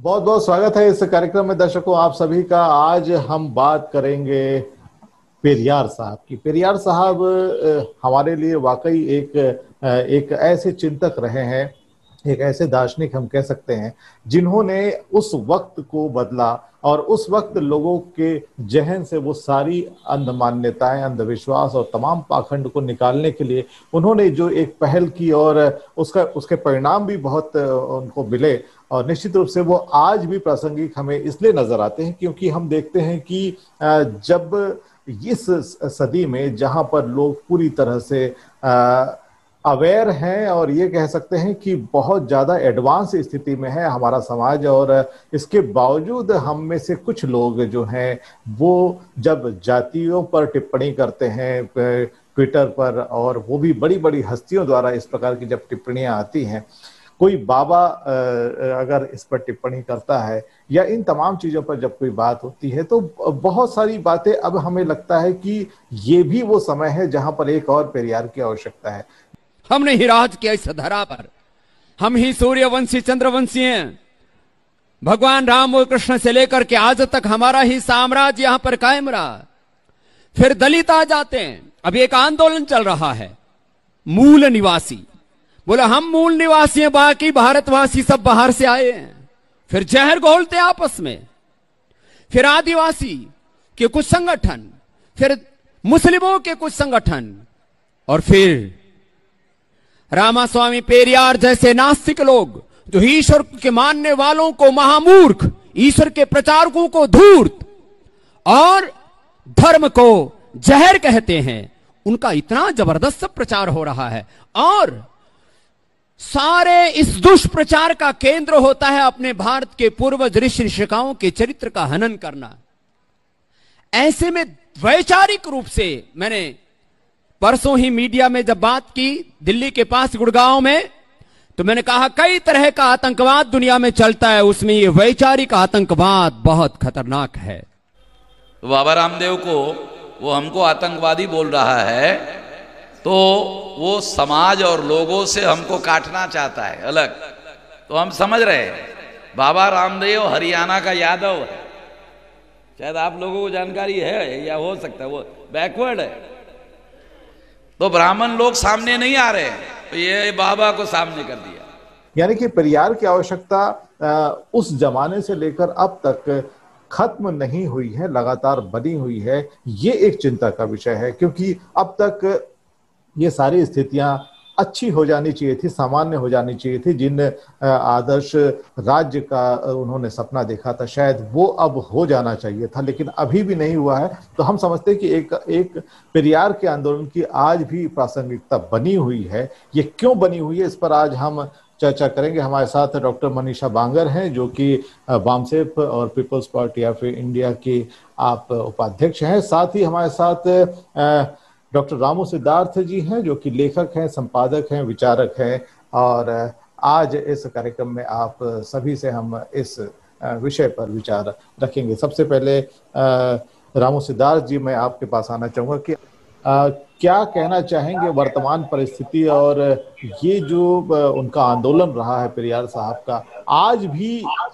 बहुत बहुत स्वागत है इस कार्यक्रम में दर्शकों आप सभी का। आज हम बात करेंगे पेरियार साहब की। पेरियार साहब हमारे लिए वाकई एक ऐसे चिंतक रहे हैं, एक ऐसे दार्शनिक हम कह सकते हैं जिन्होंने उस वक्त को बदला और उस वक्त लोगों के जहन से वो सारी अंधमान्यताएं, अंधविश्वास और तमाम पाखंड को निकालने के लिए उन्होंने जो एक पहल की और उसके परिणाम भी बहुत उनको मिले और निश्चित रूप से वो आज भी प्रासंगिक हमें इसलिए नजर आते हैं क्योंकि हम देखते हैं कि जब इस सदी में जहां पर लोग पूरी तरह से अवेयर हैं और ये कह सकते हैं कि बहुत ज़्यादा एडवांस स्थिति में है हमारा समाज, और इसके बावजूद हम में से कुछ लोग जो हैं वो जब जातियों पर टिप्पणी करते हैं ट्विटर पर, और वो भी बड़ी बड़ी हस्तियों द्वारा इस प्रकार की जब टिप्पणियां आती हैं, कोई बाबा अगर इस पर टिप्पणी करता है या इन तमाम चीज़ों पर जब कोई बात होती है तो बहुत सारी बातें अब हमें लगता है कि ये भी वो समय है जहाँ पर एक और पेरियार की आवश्यकता है। हमने ही राज किया इस धरा पर, हम ही सूर्यवंशी चंद्रवंशी हैं। भगवान राम और कृष्ण से लेकर के आज तक हमारा ही साम्राज्य यहां पर कायम रहा। फिर दलित आ जाते हैं। अभी एक आंदोलन चल रहा है मूल निवासी, बोला हम मूल निवासी हैं, बाकी भारतवासी सब बाहर से आए हैं। फिर जहर घोलते आपस में, फिर आदिवासी के कुछ संगठन, फिर मुस्लिमों के कुछ संगठन, और फिर रामास्वामी पेरियार जैसे नास्तिक लोग जो ईश्वर के मानने वालों को महामूर्ख, ईश्वर के प्रचारकों को धूर्त और धर्म को जहर कहते हैं, उनका इतना जबरदस्त प्रचार हो रहा है। और सारे इस दुष्प्रचार का केंद्र होता है अपने भारत के पूर्वज ऋषि ऋषिकाओं के चरित्र का हनन करना। ऐसे में वैचारिक रूप से मैंने परसों ही मीडिया में जब बात की दिल्ली के पास गुड़गांव में, तो मैंने कहा कई तरह का आतंकवाद दुनिया में चलता है, उसमें ये वैचारिक आतंकवाद बहुत खतरनाक है। बाबा रामदेव को वो हमको आतंकवादी बोल रहा है तो वो समाज और लोगों से हमको काटना चाहता है अलग, तो हम समझ रहे हैं। बाबा रामदेव हरियाणा का यादव है, शायद आप लोगों को जानकारी है या हो सकता है, वो बैकवर्ड है तो ब्राह्मण लोग सामने नहीं आ रहे हैं, तो ये बाबा को सामने कर दिया। यानी कि पेरियार की आवश्यकता उस जमाने से लेकर अब तक खत्म नहीं हुई है, लगातार बनी हुई है। ये एक चिंता का विषय है क्योंकि अब तक ये सारी स्थितियां अच्छी हो जानी चाहिए थी, सामान्य हो जानी चाहिए थी। जिन आदर्श राज्य का उन्होंने सपना देखा था शायद वो अब हो जाना चाहिए था, लेकिन अभी भी नहीं हुआ है। तो हम समझते हैं कि एक पेरियार के आंदोलन की आज भी प्रासंगिकता बनी हुई है। ये क्यों बनी हुई है इस पर आज हम चर्चा करेंगे। हमारे साथ डॉक्टर मनीषा बांगर हैं जो कि वामसेफ और पीपल्स पार्टी ऑफ इंडिया के आप उपाध्यक्ष हैं। साथ ही हमारे साथ डॉक्टर रामू सिद्धार्थ जी हैं जो कि लेखक हैं, संपादक हैं, विचारक हैं, और आज इस कार्यक्रम में आप सभी से हम इस विषय पर विचार रखेंगे। सबसे पहले रामू सिद्धार्थ जी, मैं आपके पास आना चाहूँगा कि क्या कहना चाहेंगे वर्तमान परिस्थिति और ये जो उनका आंदोलन रहा है पेरियार साहब का, आज भी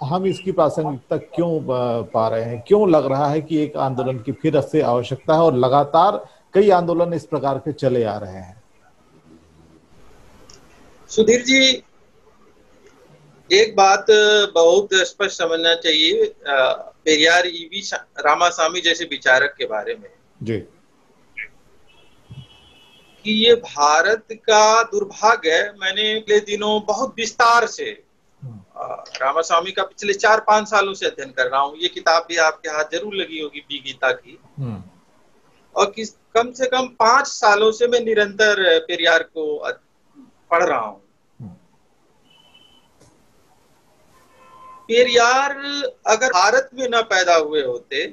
हम इसकी प्रासंगिकता क्यों पा रहे हैं? क्यों लग रहा है कि एक आंदोलन की फिर से आवश्यकता है और लगातार कई आंदोलन इस प्रकार के चले आ रहे हैं? सुधीर जी, एक बात बहुत स्पष्ट समझना चाहिए पेरियार ईवी रामास्वामी जैसे विचारक के बारे में जी, कि ये भारत का दुर्भाग्य है। मैंने पिछले दिनों बहुत विस्तार से रामास्वामी का पिछले 4-5 सालों से अध्ययन कर रहा हूँ। ये किताब भी आपके हाथ जरूर लगी होगी, बी गीता की, और कम से कम 5 सालों से मैं निरंतर पेरियार को पढ़ रहा हूं। पेरियार अगर भारत में ना पैदा हुए होते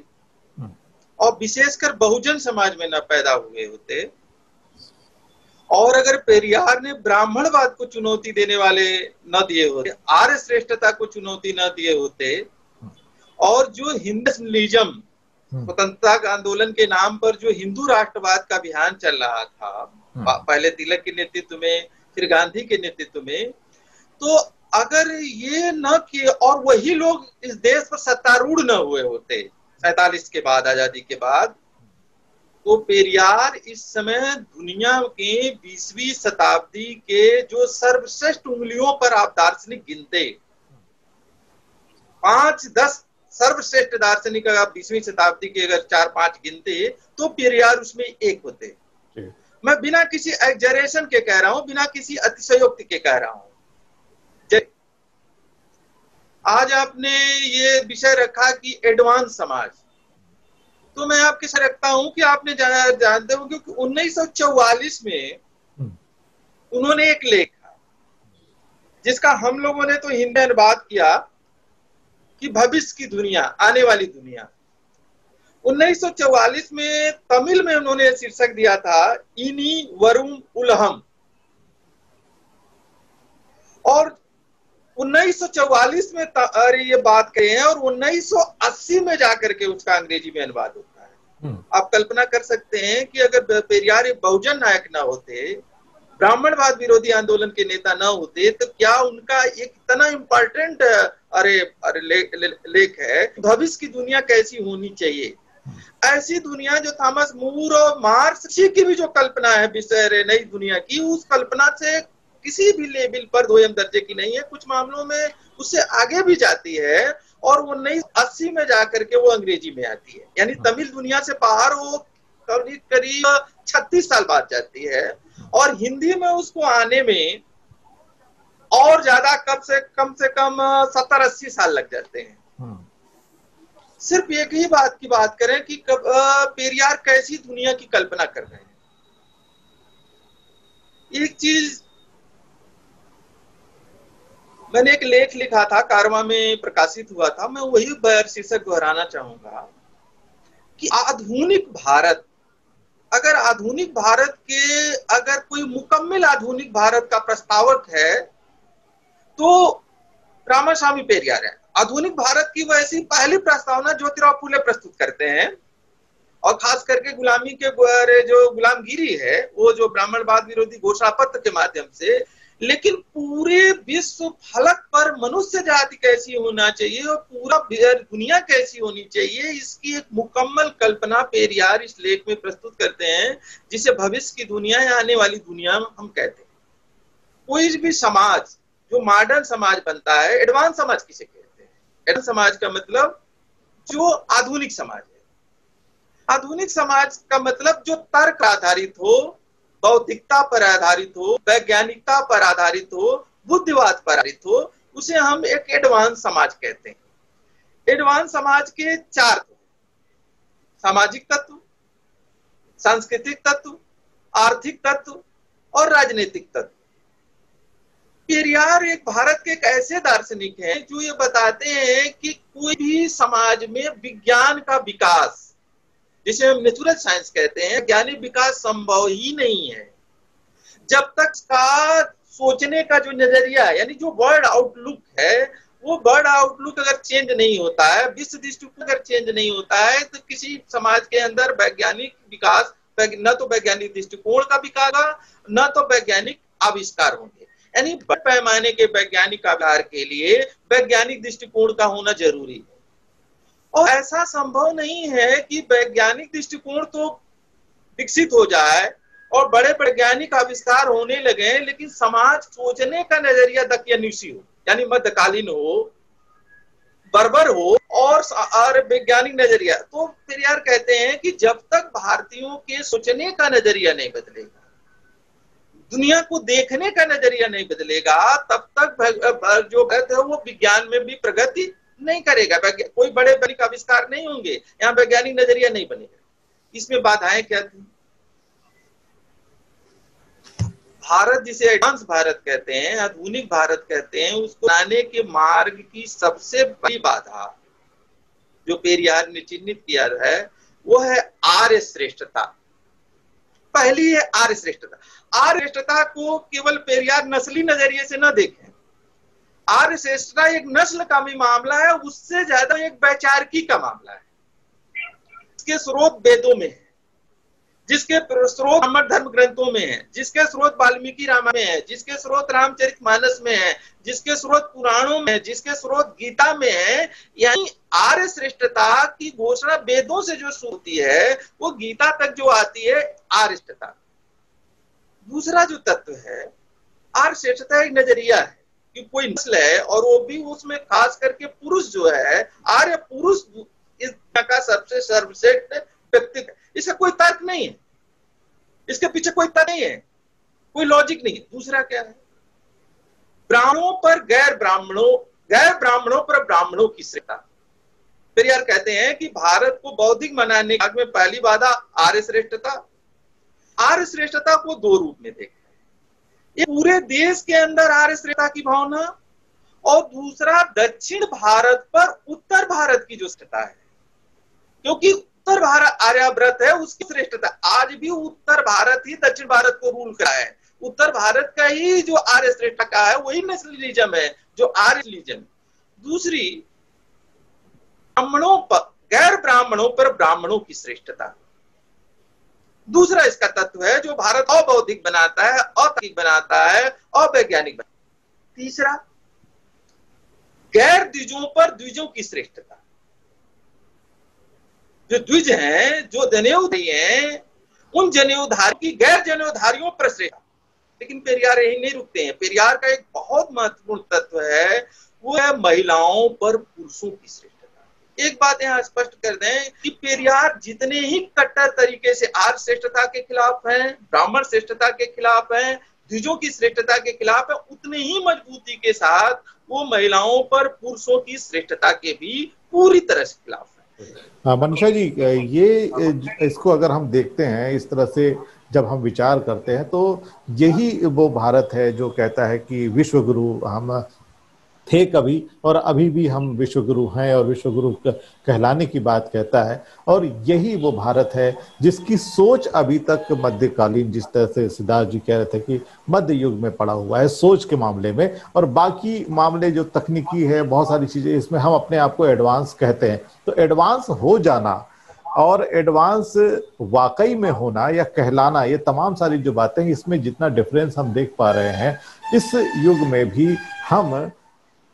और विशेषकर बहुजन समाज में ना पैदा हुए होते, और अगर पेरियार ने ब्राह्मणवाद को चुनौती देने वाले न दिए होते, आर्य श्रेष्ठता को चुनौती न दिए होते, और जो हिंदुस्तानिज्म स्वतंत्रता आंदोलन के नाम पर जो हिंदू राष्ट्रवाद का अभियान चल रहा था पहले तिलक के नेतृत्व में फिर गांधी के नेतृत्व में, तो अगर ये न किए और वही लोग इस देश पर सत्तारूढ़ न हुए होते 47 के बाद, आजादी के बाद, तो पेरियार इस समय दुनिया के 20वीं शताब्दी के जो सर्वश्रेष्ठ उंगलियों पर आप दार्शनिक गिनते, 5-10 सर्वश्रेष्ठ दार्शनिक अगर आप 20वीं शताब्दी के अगर 4-5 गिनते तो पेरियार उसमें एक होते। मैं बिना किसी एग्जरेशन के कह रहा हूं, बिना किसी अतिशयोक्ति के कह रहा हूं। आज आपने ये विषय रखा कि एडवांस समाज, तो मैं आपके से रखता हूं कि आपने जानते हो क्योंकि 1944 में उन्होंने एक लेखा जिसका हम लोगों ने तो हिंदी में अनुवाद किया कि भविष्य की दुनिया, आने वाली दुनिया। 1944 में तमिल में उन्होंने शीर्षक दिया था इनी वरुम उलहम, और 1944 में अरे ये बात कही है और 1980 में जाकर के उसका अंग्रेजी में अनुवाद होता है। आप कल्पना कर सकते हैं कि अगर पेरियार बहुजन नायक ना होते, ब्राह्मणवाद विरोधी आंदोलन के नेता ना होते, तो क्या उनका एक इतना इम्पोर्टेंट लेख है भविष्य की दुनिया कैसी होनी चाहिए। ऐसी दुनिया जो थॉमस मूर और मार्क्स की भी जो कल्पना है विषय नई दुनिया की, उस कल्पना से किसी भी लेवल पर दोयम दर्जे की नहीं है, कुछ मामलों में उससे आगे भी जाती है। और 1980 में जाकर के वो अंग्रेजी में आती है, यानी तमिल दुनिया से बाहर वो करीब करीब 36 साल बाद जाती है। और हिंदी में उसको आने में और ज्यादा कम से कम 70-80 साल लग जाते हैं। सिर्फ एक ही बात की बात करें कि पेरियार कैसी दुनिया की कल्पना कर रहे हैं। एक चीज मैंने एक लेख लिखा था, कारवा में प्रकाशित हुआ था, मैं वही शीर्षक दोहराना चाहूंगा कि आधुनिक भारत, अगर आधुनिक भारत के अगर कोई मुकम्मल आधुनिक भारत का प्रस्तावक है तो रामास्वामी पेरियार है। आधुनिक भारत की वैसी पहली प्रस्तावना ज्योतिराव फुले प्रस्तुत करते हैं, और खास करके गुलामी के जो गुलामगिरी है वो जो ब्राह्मणवाद विरोधी घोषणा पत्र के माध्यम से। लेकिन पूरे विश्व फलक पर मनुष्य जाति कैसी होना चाहिए और पूरा दुनिया कैसी होनी चाहिए, इसकी एक मुकम्मल कल्पना पेरियार इस लेख में प्रस्तुत करते हैं, जिसे भविष्य की दुनिया या आने वाली दुनिया हम कहते हैं। कोई भी समाज जो मॉडर्न समाज बनता है, एडवांस समाज किसे कहते हैं? एडवांस समाज का मतलब जो आधुनिक समाज है। आधुनिक समाज का मतलब जो तर्क आधारित हो, बौद्धिकता पर आधारित हो, वैज्ञानिकता पर आधारित हो, बुद्धिवाद पर आधारित हो, उसे हम एक एडवांस समाज कहते हैं। एडवांस समाज के 4 तत्व, सामाजिक तत्व, सांस्कृतिक तत्व, आर्थिक तत्व और राजनीतिक तत्व। पेरियार एक भारत के एक ऐसे दार्शनिक हैं जो ये बताते हैं कि कोई भी समाज में विज्ञान का विकास, जिसे हम नेचुरल साइंस कहते हैं, ज्ञानी विकास संभव ही नहीं है जब तक का सोचने का जो नजरिया है, यानी जो वर्ल्ड आउटलुक है, वो वर्ल्ड आउटलुक अगर चेंज नहीं होता है, विश्व दृष्टिकोण अगर चेंज नहीं होता है, तो किसी समाज के अंदर वैज्ञानिक विकास, न तो वैज्ञानिक दृष्टिकोण का विकास होगा, न तो वैज्ञानिक आविष्कार होंगे। यानी बड़े पैमाने के वैज्ञानिक आविष्कार के लिए वैज्ञानिक दृष्टिकोण का होना जरूरी है, और ऐसा संभव नहीं है कि वैज्ञानिक दृष्टिकोण तो विकसित हो जाए और बड़े वैज्ञानिक आविष्कार होने लगे, लेकिन समाज सोचने का नजरिया दकियानुसी हो, यानी मध्यकालीन हो, बर्बर हो और वैज्ञानिक नजरिया। तो पेरियार कहते हैं कि जब तक भारतीयों के सोचने का नजरिया नहीं बदलेगा, दुनिया को देखने का नजरिया नहीं बदलेगा, तब तक जो है वो विज्ञान में भी प्रगति नहीं करेगा, कोई बड़े वैज्ञानिक आविष्कार नहीं होंगे, यहाँ वैज्ञानिक नजरिया नहीं बनेगा। इसमें बाधाएं क्या थी? भारत जिसे एडवांस भारत कहते हैं, आधुनिक भारत कहते हैं, उसको बनाने के मार्ग की सबसे बड़ी बाधा जो पेरियार ने चिन्हित किया है वो है आर्य श्रेष्ठता। पहली है आर्य श्रेष्ठता। आर्य श्रेष्ठता को केवल पेरियार नस्ली नजरिए से न देखें, आर्य श्रेष्ठता एक नस्ल का भी मामला है, उससे ज्यादा एक वैचारिकी का मामला है। इसके स्रोत वेदों में है। जिसके स्रोत धर्म ग्रंथों में है, जिसके स्रोत वाल्मीकि रामायण में है, जिसके स्रोत रामचरितमानस में है, जिसके स्रोत पुराणों में है, जिसके स्रोत गीता में है। यानी आर्य श्रेष्ठता की घोषणा वेदों से जो होती है वो गीता तक जो आती है आर्य श्रेष्ठता। दूसरा जो तत्व है, आर्य श्रेष्ठता एक नजरिया है कि कोई नस्ल है और वो भी उसमें खास करके पुरुष जो है, आर्य पुरुष इस का सबसे सर्वश्रेष्ठ व्यक्ति। इसका कोई तर्क नहीं है, इसके पीछे कोई तर्क नहीं है, कोई लॉजिक नहीं है। दूसरा क्या है, ब्राह्मणों पर गैर ब्राह्मणों, गैर ब्राह्मणों पर ब्राह्मणों की श्रेष्ठता। फिर यार कहते हैं कि भारत को बौद्धिक मनाने में पहली बाधा आर्य श्रेष्ठता। आर्य श्रेष्ठता को दो रूप में देखा, ये पूरे देश के अंदर आर्य श्रेष्ठता की भावना, और दूसरा दक्षिण भारत पर उत्तर भारत की जो श्रेष्ठता है, क्योंकि उत्तर भारत आर्याव्रत है उसकी श्रेष्ठता। आज भी उत्तर भारत ही दक्षिण भारत को रूल करा है, उत्तर भारत का ही जो आर्य श्रेष्ठता का है वही नेशनलिज्म है, जो आर्य। दूसरी ब्राह्मणों पर, गैर ब्राह्मणों पर ब्राह्मणों की श्रेष्ठता। दूसरा इसका तत्व है जो भारत अबौद्धिक बनाता है, अतार्किक बनाता है, अवैज्ञानिक बनाता है। तीसरा गैर द्विजों पर द्विजों की श्रेष्ठता। जो द्विज हैं, जो जनेऊधारी हैं, उन जनेऊधारी की गैर जनेऊधारियों पर श्रेष्ठता। लेकिन पेरियार यही नहीं रुकते हैं, पेरियार का एक बहुत महत्वपूर्ण तत्व है वो है महिलाओं पर पुरुषों की श्रेष्ठता। एक बात यहाँ स्पष्ट कर दें कि पेरियार जितने ही कट्टर तरीके से आर्य श्रेष्ठता के खिलाफ हैं, ब्राह्मण श्रेष्ठता के खिलाफ हैं, द्विजों की श्रेष्ठता के खिलाफ है, उतने ही मजबूती के साथ वो महिलाओं पर पुरुषों की श्रेष्ठता के भी पूरी तरह से खिलाफ है। मनीषा जी, ये इसको अगर हम देखते हैं इस तरह से, जब हम विचार करते हैं, तो यही वो भारत है जो कहता है कि विश्व गुरु हम थे कभी और अभी भी हम विश्वगुरु हैं, और विश्वगुरु कहलाने की बात कहता है। और यही वो भारत है जिसकी सोच अभी तक मध्यकालीन, जिस तरह से सिद्धार्थ जी कह रहे थे कि मध्य युग में पड़ा हुआ है सोच के मामले में, और बाकी मामले जो तकनीकी है, बहुत सारी चीज़ें इसमें हम अपने आप को एडवांस कहते हैं। तो एडवांस हो जाना और एडवांस वाकई में होना या कहलाना, ये तमाम सारी जो बातें, इसमें जितना डिफरेंस हम देख पा रहे हैं, इस युग में भी हम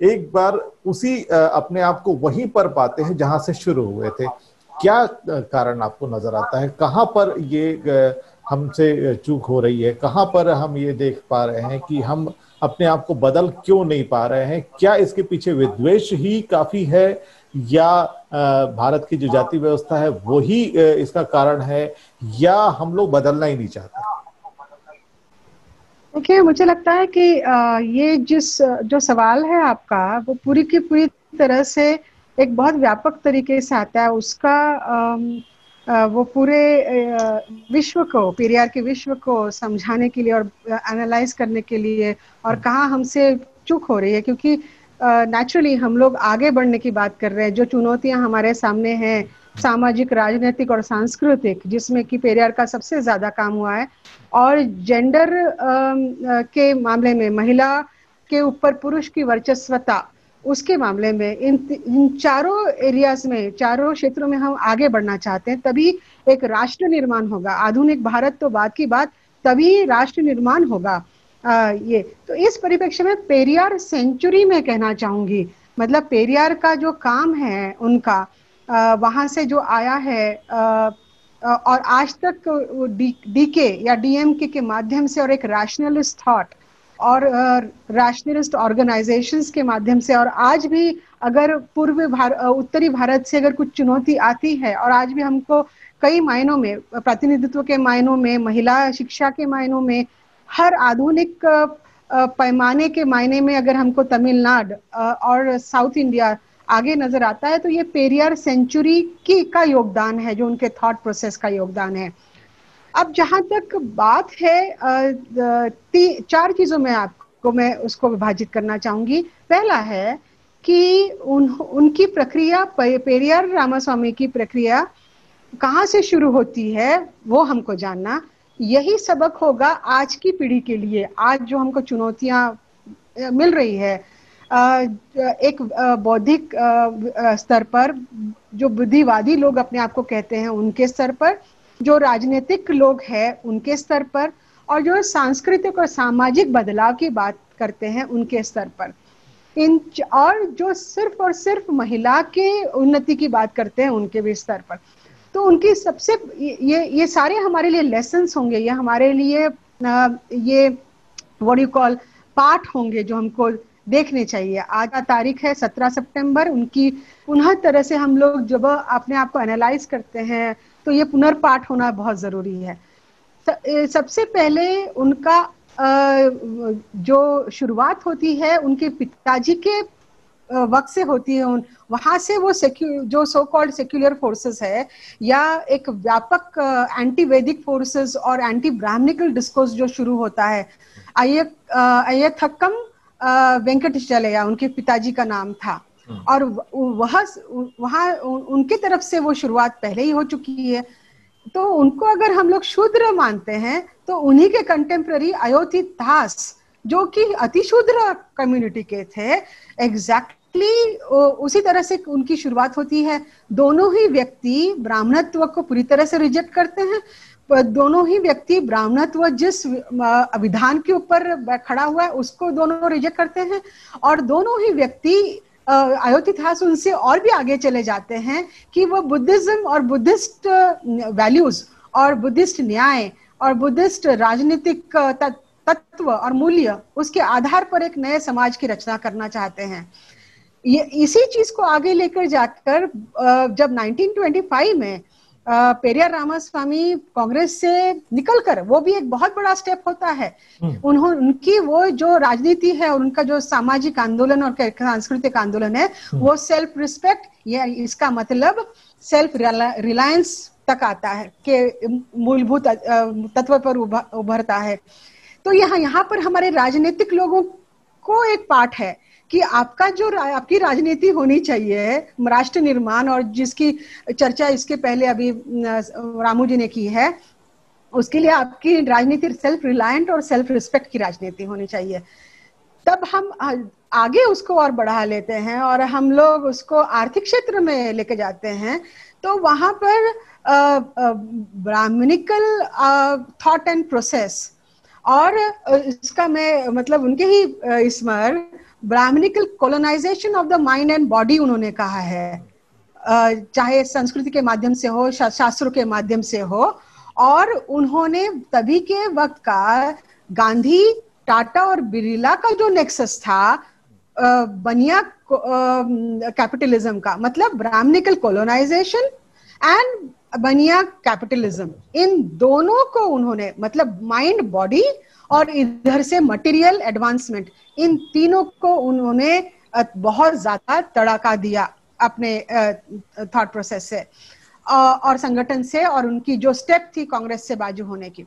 एक बार उसी अपने आप को वहीं पर पाते हैं जहां से शुरू हुए थे। क्या कारण आपको नजर आता है, कहां पर ये हमसे चूक हो रही है, कहां पर हम ये देख पा रहे हैं कि हम अपने आप को बदल क्यों नहीं पा रहे हैं? क्या इसके पीछे विद्वेष ही काफी है, या भारत की जो जाति व्यवस्था है वो ही इसका कारण है, या हम लोग बदलना ही नहीं चाहते? देखिए मुझे लगता है कि ये जो सवाल है आपका, वो पूरी की पूरी तरह से एक बहुत व्यापक तरीके से आता है। उसका वो पूरे विश्व को, पेरियार के विश्व को समझाने के लिए और एनालाइज करने के लिए, और कहाँ हमसे चूक हो रही है, क्योंकि नेचुरली हम लोग आगे बढ़ने की बात कर रहे हैं। जो चुनौतियाँ हमारे सामने हैं, सामाजिक, राजनीतिक और सांस्कृतिक, जिसमें कि पेरियार का सबसे ज़्यादा काम हुआ है, और जेंडर के मामले में, महिला के ऊपर पुरुष की वर्चस्वता, उसके मामले में, इन चारों एरियाज में, चारों क्षेत्रों में हम आगे बढ़ना चाहते हैं। तभी एक राष्ट्र निर्माण होगा, आधुनिक भारत तो बात की बात, तभी राष्ट्र निर्माण होगा। ये तो इस परिप्रेक्ष्य में पेरियार सेंचुरी में कहना चाहूँगी, मतलब पेरियार का जो काम है उनका, वहाँ से जो आया है और आज तक डीके या डीएमके के माध्यम से, और एक रैशनलिस्ट थॉट और रैशनलिस्ट ऑर्गेनाइजेशंस के माध्यम से, और आज भी अगर उत्तरी भारत से अगर कुछ चुनौती आती है, और आज भी हमको कई मायनों में, प्रतिनिधित्व के मायनों में, महिला शिक्षा के मायनों में, हर आधुनिक पैमाने के मायने में, अगर हमको तमिलनाडु और साउथ इंडिया आगे नजर आता है, तो ये पेरियार सेंचुरी का योगदान है, जो उनके थॉट प्रोसेस का योगदान है। अब जहाँ तक बात है, चार चीजों में आपको मैं उसको विभाजित करना चाहूंगी। पहला है कि उनकी प्रक्रिया, पेरियार रामास्वामी की प्रक्रिया कहाँ से शुरू होती है, वो हमको जानना। यही सबक होगा आज की पीढ़ी के लिए। आज जो हमको चुनौतियां मिल रही है, एक बौद्धिक स्तर पर, जो बुद्धिवादी लोग अपने आप को कहते हैं, उनके स्तर पर, जो राजनीतिक लोग हैं उनके स्तर पर, और जो सांस्कृतिक और सामाजिक बदलाव की बात करते हैं उनके स्तर पर, इन और जो सिर्फ और सिर्फ महिला के उन्नति की बात करते हैं उनके भी स्तर पर। तो उनकी सबसे ये सारे हमारे लिए लेसन्स होंगे, ये हमारे लिए ये व्हाट यू कॉल पाठ होंगे जो हमको देखने चाहिए। आज का तारीख है 17 सितंबर, उनकी पुनः तरह से हम लोग जब अपने आप को एनालाइज करते हैं तो ये पुनर्पाठ होना बहुत जरूरी है। सबसे पहले उनका जो शुरुआत होती है उनके पिताजी के वक्त से होती है। वहां से वो जो सो कॉल्ड सेक्युलर फोर्सेस है या एक व्यापक एंटी वैदिक फोर्सेस और एंटी ब्राह्मणिकल डिस्कोर्स जो शुरू होता है, अय्यथक्कम वेंकटेशलैया उनके पिताजी का नाम था, और वहाँ उनके तरफ से वो शुरुआत पहले ही हो चुकी है। तो उनको अगर हम लोग शूद्र मानते हैं तो उन्हीं के कंटेम्प्ररी अयोथी दास जो कि अतिशूद्र कम्युनिटी के थे, एग्जैक्टली उसी तरह से उनकी शुरुआत होती है। दोनों ही व्यक्ति ब्राह्मणत्व को पूरी तरह से रिजेक्ट करते हैं, दोनों ही व्यक्ति ब्राह्मणत्व जिस विधान के ऊपर खड़ा हुआ है उसको दोनों रिजेक्ट करते हैं, और दोनों ही व्यक्ति अयोतिहास उनसे और भी आगे चले जाते हैं कि वो बुद्धिज्म और बुद्धिस्ट वैल्यूज और बुद्धिस्ट न्याय और बुद्धिस्ट राजनीतिक तत्व और मूल्य उसके आधार पर एक नए समाज की रचना करना चाहते हैं। ये इसी चीज को आगे लेकर जाकर जब 1925 में पेरियार रामास्वामी कांग्रेस से निकलकर, वो भी एक बहुत बड़ा स्टेप होता है, उनकी वो जो राजनीति है और उनका जो सामाजिक आंदोलन और सांस्कृतिक आंदोलन है वो सेल्फ रिस्पेक्ट या इसका मतलब सेल्फ रिलायंस तक आता है के मूलभूत तत्व पर उभरता है। तो यहाँ पर हमारे राजनीतिक लोगों को एक पाठ है कि आपका जो आपकी राजनीति होनी चाहिए राष्ट्र निर्माण, और जिसकी चर्चा इसके पहले अभी रामू जी ने की है, उसके लिए आपकी राजनीति सेल्फ रिलायंट और सेल्फ रिस्पेक्ट की राजनीति होनी चाहिए। तब हम आगे उसको और बढ़ा लेते हैं और हम लोग उसको आर्थिक क्षेत्र में लेके जाते हैं, तो वहां पर ब्राह्मणिकल थॉट एंड प्रोसेस, और इसका मैं मतलब उनके ही इसमें Brahmanical colonisation of the mind and body उन्होंने कहा है, चाहे संस्कृति के माध्यम से हो, शास्त्रों के माध्यम से हो। और उन्होंने तभी के वक्त का गांधी, टाटा और बिरला का जो नेक्सस था बनिया कैपिटलिज्म का, मतलब Brahmanical colonisation and Bania capitalism, इन दोनों को उन्होंने मतलब माइंड बॉडी और इधर से मटेरियल एडवांसमेंट, इन तीनों को उन्होंने बहुत ज्यादा तड़का दिया अपने थॉट प्रोसेस से और संगठन से, और उनकी जो स्टेप थी कांग्रेस से बाजू होने की।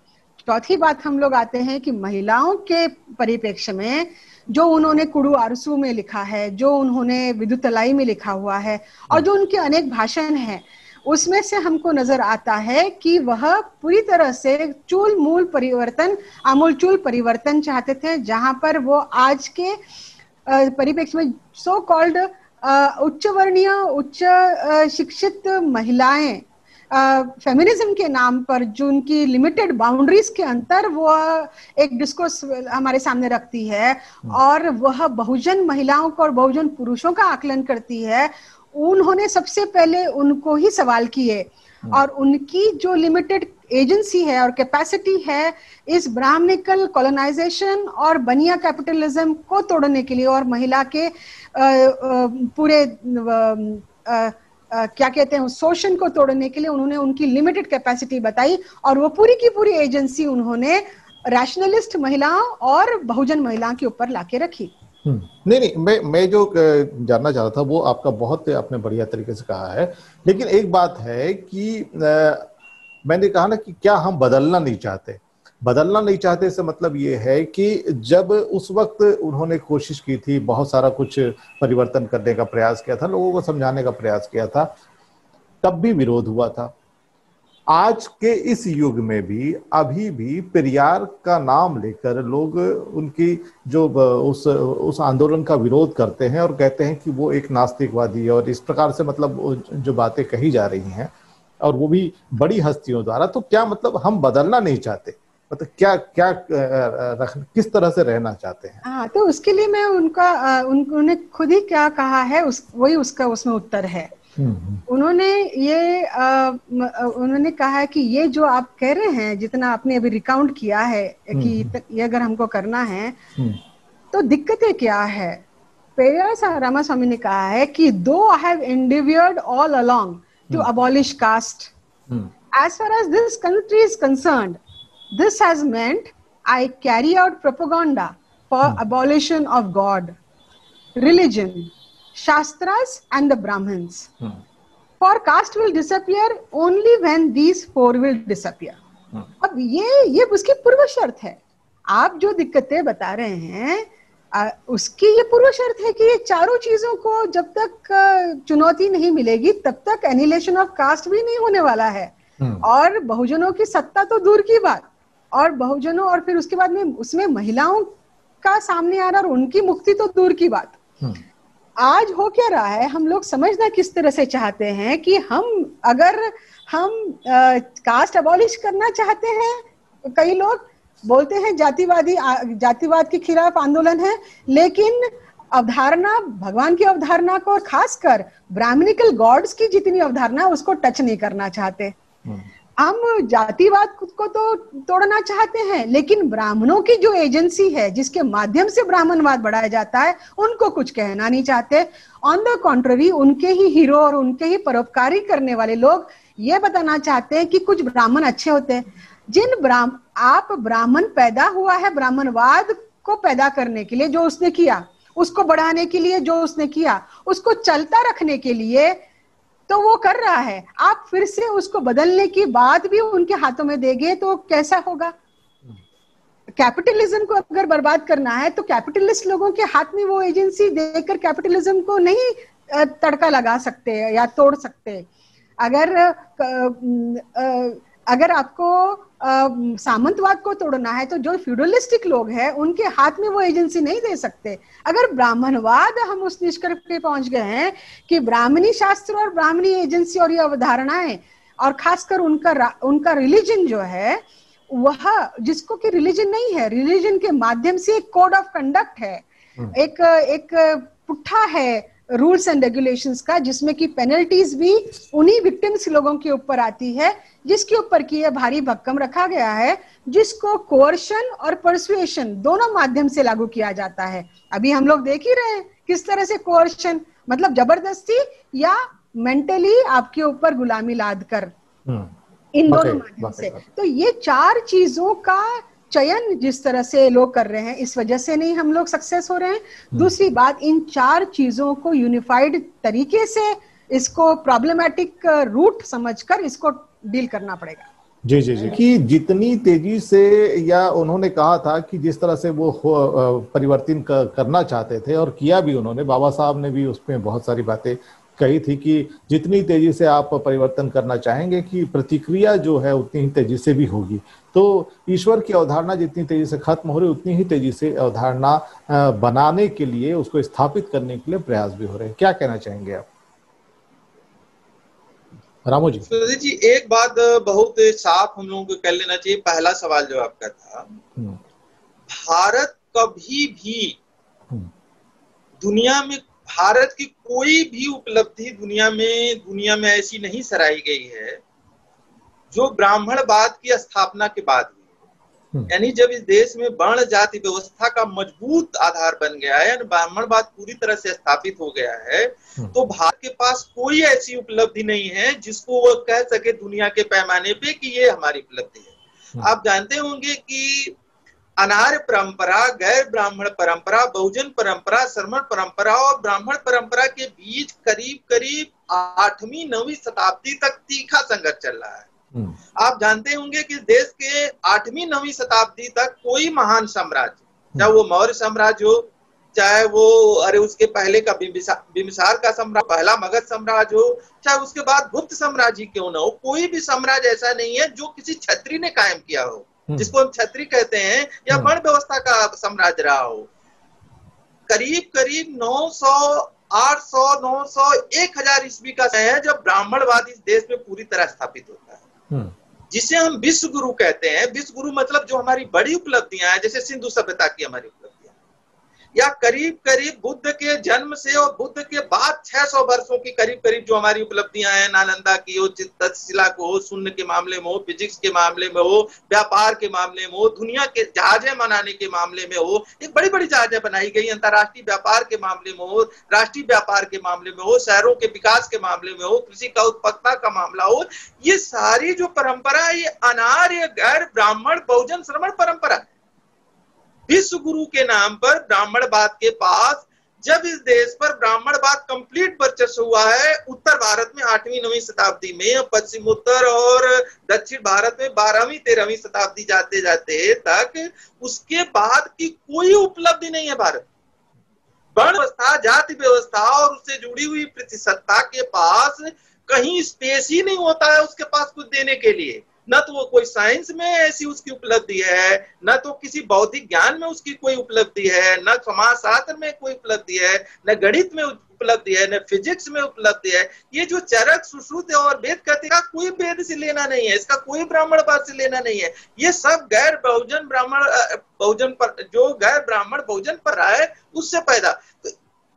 चौथी बात हम लोग आते हैं कि महिलाओं के परिप्रेक्ष्य में जो उन्होंने कुडू आरसू में लिखा है, जो उन्होंने विदुतलाई में लिखा हुआ है, और जो उनके अनेक भाषण हैं उसमें से हमको नजर आता है कि वह पूरी तरह से आमूलचूल परिवर्तन चाहते थे, जहां पर वो आज के परिप्रेक्ष्य में सो कॉल्ड उच्चवर्णीय उच्च शिक्षित महिलाएं फेमिनिज्म के नाम पर जो उनकी लिमिटेड बाउंड्रीज के अंतर वो एक डिस्कोर्स हमारे सामने रखती है, और वह बहुजन महिलाओं को और बहुजन पुरुषों का आकलन करती है। उन्होंने सबसे पहले उनको ही सवाल किए, और उनकी जो लिमिटेड एजेंसी है और कैपेसिटी है इस ब्राह्मणिकल कॉलोनाइजेशन और बनिया कैपिटलिज्म को तोड़ने के लिए, और महिला के पूरे क्या कहते हैं शोषण को तोड़ने के लिए उन्होंने उनकी लिमिटेड कैपेसिटी बताई, और वो पूरी की पूरी एजेंसी उन्होंने रैशनलिस्ट महिलाओं और बहुजन महिलाओं के ऊपर लाके रखी। नहीं, मैं जो जानना चाह रहा था वो आपका बहुत आपने बढ़िया तरीके से कहा है, लेकिन एक बात है कि मैंने कहा ना कि क्या हम बदलना नहीं चाहते, इसका मतलब ये है कि जब उस वक्त उन्होंने कोशिश की थी, बहुत सारा कुछ परिवर्तन करने का प्रयास किया था, लोगों को समझाने का प्रयास किया था, तब भी विरोध हुआ था। आज के इस युग में भी अभी भी पेरियार का नाम लेकर लोग उनकी जो उस आंदोलन का विरोध करते हैं और कहते हैं कि वो एक नास्तिकवादी है, और इस प्रकार से मतलब जो बातें कही जा रही हैं और वो भी बड़ी हस्तियों द्वारा, तो क्या मतलब हम बदलना नहीं चाहते, मतलब क्या क्या किस तरह से रहना चाहते हैं? हाँ, तो उसके लिए मैं उनका उन्होंने खुद ही क्या कहा है वही उसका उसमें उत्तर है। उन्होंने ये उन्होंने कहा है कि ये जो आप कह रहे हैं, जितना आपने अभी रिकाउंट किया है कि ये अगर हमको करना है तो दिक्कतें क्या है, पेरियार रामास्वामी ने कहा है कि दो I have endeavoured all along to abolish caste as far as this country is concerned, this has meant I carry out propaganda for abolition of God, religion, shastras and the Brahmins. For caste will disappear only when these four will disappear. अब ये उसकी पूर्व शर्त है। आप जो दिक्कतें बता रहे हैं उसकी ये पूर्व शर्त है कि ये चारों चीजों को जब तक चुनौती नहीं मिलेगी तब तक एनिहिलेशन ऑफ कास्ट भी नहीं होने वाला है, और बहुजनों की सत्ता तो दूर की बात, और बहुजनों और फिर उसके बाद में उसमें महिलाओं का सामने आ रहा और उनकी मुक्ति तो दूर की बात। आज हो क्या रहा है, हम लोग समझना किस तरह से चाहते हैं कि अगर हम कास्ट अबॉलिश करना चाहते हैं, कई लोग बोलते हैं जातिवाद के खिलाफ आंदोलन है, लेकिन अवधारणा, भगवान की अवधारणा को खासकर ब्राह्मणिकल गॉड्स की जितनी अवधारणा उसको टच नहीं करना चाहते। हम जातिवाद को तो तोड़ना चाहते हैं, लेकिन ब्राह्मणों की जो एजेंसी है जिसके माध्यम से ब्राह्मणवाद बढ़ाया जाता है उनको कुछ कहना नहीं चाहते। ऑन द कॉन्ट्ररी, उनके ही हीरो और उनके ही परोपकारी करने वाले लोग ये बताना चाहते हैं कि कुछ ब्राह्मण अच्छे होते हैं। आप ब्राह्मण पैदा हुआ है ब्राह्मणवाद को पैदा करने के लिए, जो उसने किया, उसको बढ़ाने के लिए जो उसने किया, उसको चलता रखने के लिए तो वो कर रहा है। आप फिर से उसको बदलने की बात भी उनके हाथों में देंगे तो कैसा होगा? कैपिटलिज्म को अगर बर्बाद करना है तो कैपिटलिस्ट लोगों के हाथ में वो एजेंसी देकर कैपिटलिज्म को नहीं तड़का लगा सकते या तोड़ सकते। अगर आपको सामंतवाद को तोड़ना है तो जो फ्यूडलिस्टिक लोग हैं उनके हाथ में वो एजेंसी नहीं दे सकते। अगर ब्राह्मणवाद, हम उस निष्कर्ष पे पहुंच गए हैं कि ब्राह्मणी शास्त्र और ब्राह्मणी एजेंसी और ये अवधारणाएं, और खासकर उनका रिलीजन जो है, वह जिसको कि रिलीजन नहीं है, रिलीजन के माध्यम से एक कोड ऑफ कंडक्ट है, एक पुट्ठा है रूल्स एंड रेगुलेशंस का, जिसमें कि पेनल्टीज भी उन्हीं विक्टिम्स लोगों के ऊपर आती है जिसके ऊपर की यह भारी भक्कम रखा गया है, जिसको कोर्शन और परसुएशन दोनों माध्यम से लागू किया जाता है। अभी हम लोग देख ही रहे हैं किस तरह से कोर्शन मतलब जबरदस्ती या मेंटली आपके ऊपर गुलामी लाद कर, इन दोनों माध्यम से। तो ये चार चीजों का चयन जिस तरह से लोग कर रहे हैं, इस वजह से नहीं हम लोग सक्सेस हो रहे हैं। दूसरी बात, इन चार चीजों को यूनिफाइड तरीके से, इसको प्रॉब्लमेटिक रूट समझकर इसको डील करना पड़ेगा। जी जी जी, कि जितनी तेजी से, या उन्होंने कहा था कि जिस तरह से वो परिवर्तन करना चाहते थे और किया भी उन्होंने, बाबा साहब ने भी उसमें बहुत सारी बातें कही थी कि जितनी तेजी से आप परिवर्तन करना चाहेंगे कि प्रतिक्रिया जो है उतनी ही तेजी से भी होगी। तो ईश्वर की अवधारणा जितनी तेजी से खत्म हो रही उतनी ही तेजी से अवधारणा बनाने के लिए, उसको स्थापित करने के लिए प्रयास भी हो रहे हैं। क्या कहना चाहेंगे आप रामू जी? सुधीर जी, एक बात बहुत साफ हम लोगों को कर लेना चाहिए। पहला सवाल जो आपका था, भारत कभी भी दुनिया में, भारत की कोई भी उपलब्धि दुनिया में ऐसी नहीं सराही गई है जो ब्राह्मणवाद की स्थापना के बाद हुई। यानी जब इस देश में वर्ण जाति व्यवस्था का मजबूत आधार बन गया है, ब्राह्मणवाद पूरी तरह से स्थापित हो गया है, तो भारत के पास कोई ऐसी उपलब्धि नहीं है जिसको वो कह सके दुनिया के पैमाने पे कि ये हमारी उपलब्धि है। आप जानते होंगे कि अनार्य परंपरा, गैर ब्राह्मण परंपरा, बहुजन परंपरा, श्रमण परंपरा और ब्राह्मण परंपरा के बीच करीब 8वीं 9वीं शताब्दी तक तीखा संघर्ष चल रहा है। आप जानते होंगे कि देश के 8वीं 9वीं शताब्दी तक कोई महान साम्राज्य, चाहे वो मौर्य साम्राज्य हो, चाहे वो उसके पहले का बिंबिसार का साम्राज्य, पहला मगध साम्राज्य हो, चाहे उसके बाद गुप्त साम्राज्य क्यों ना हो, कोई भी साम्राज्य ऐसा नहीं है जो किसी क्षत्रिय ने कायम किया हो, जिसको हम क्षत्रिय कहते हैं, या वर्ण व्यवस्था का साम्राज्य रहा हो। करीब 900 800, 900, 1000 ईस्वी का समय है जब ब्राह्मणवाद इस देश में पूरी तरह स्थापित होता है, जिसे हम विश्व गुरु कहते हैं। विश्व गुरु मतलब जो हमारी बड़ी उपलब्धियां हैं, जैसे सिंधु सभ्यता की हमारी उपलब्धियां, या करीब करीब बुद्ध के जन्म से और बुद्ध के बाद 600 वर्षों की करीब करीब जो हमारी उपलब्धियां हैं, नालंदा की हो, तक्षशिला को हो, शून्य के मामले में हो, फिजिक्स के मामले में हो, व्यापार के मामले में हो, दुनिया के जहाजें बनाने के मामले में हो, एक बड़ी बड़ी जहाजें बनाई गई, अंतर्राष्ट्रीय व्यापार के मामले में हो, राष्ट्रीय व्यापार के मामले में हो, शहरों के विकास के मामले में हो, कृषि का उत्पादकता का मामला हो, ये सारी जो परंपरा है, ये अनार्य गैर ब्राह्मण बहुजन श्रमण परंपरा है। विश्व गुरु के नाम पर ब्राह्मणवाद के पास, जब इस देश पर ब्राह्मणवाद कंप्लीट वर्चस्व हुआ है, उत्तर भारत में 8वीं 9वीं शताब्दी में, पश्चिमोत्तर और दक्षिण भारत में 12वीं 13वीं शताब्दी जाते जाते तक, उसके बाद की कोई उपलब्धि नहीं है भारत। वर्ण व्यवस्था, जाति व्यवस्था और उससे जुड़ी हुई प्रतिसत्ता के पास कहीं स्पेस ही नहीं होता है उसके पास कुछ देने के लिए। न तो वो कोई साइंस में ऐसी उसकी उपलब्धि है, न तो किसी बौद्धिक ज्ञान में उसकी कोई उपलब्धि है, न समाजशास्त्र में कोई उपलब्धि है, न गणित में उपलब्धि है, न फिजिक्स में उपलब्धि है। ये जो चरक सुश्रुत और वेद कहते हैं, कोई वेद से लेना नहीं है, इसका कोई ब्राह्मणवाद से लेना नहीं है। ये सब गैर बहुजन ब्राह्मण बहुजन पर, जो गैर ब्राह्मण बहुजन पर आए उससे पैदा। तो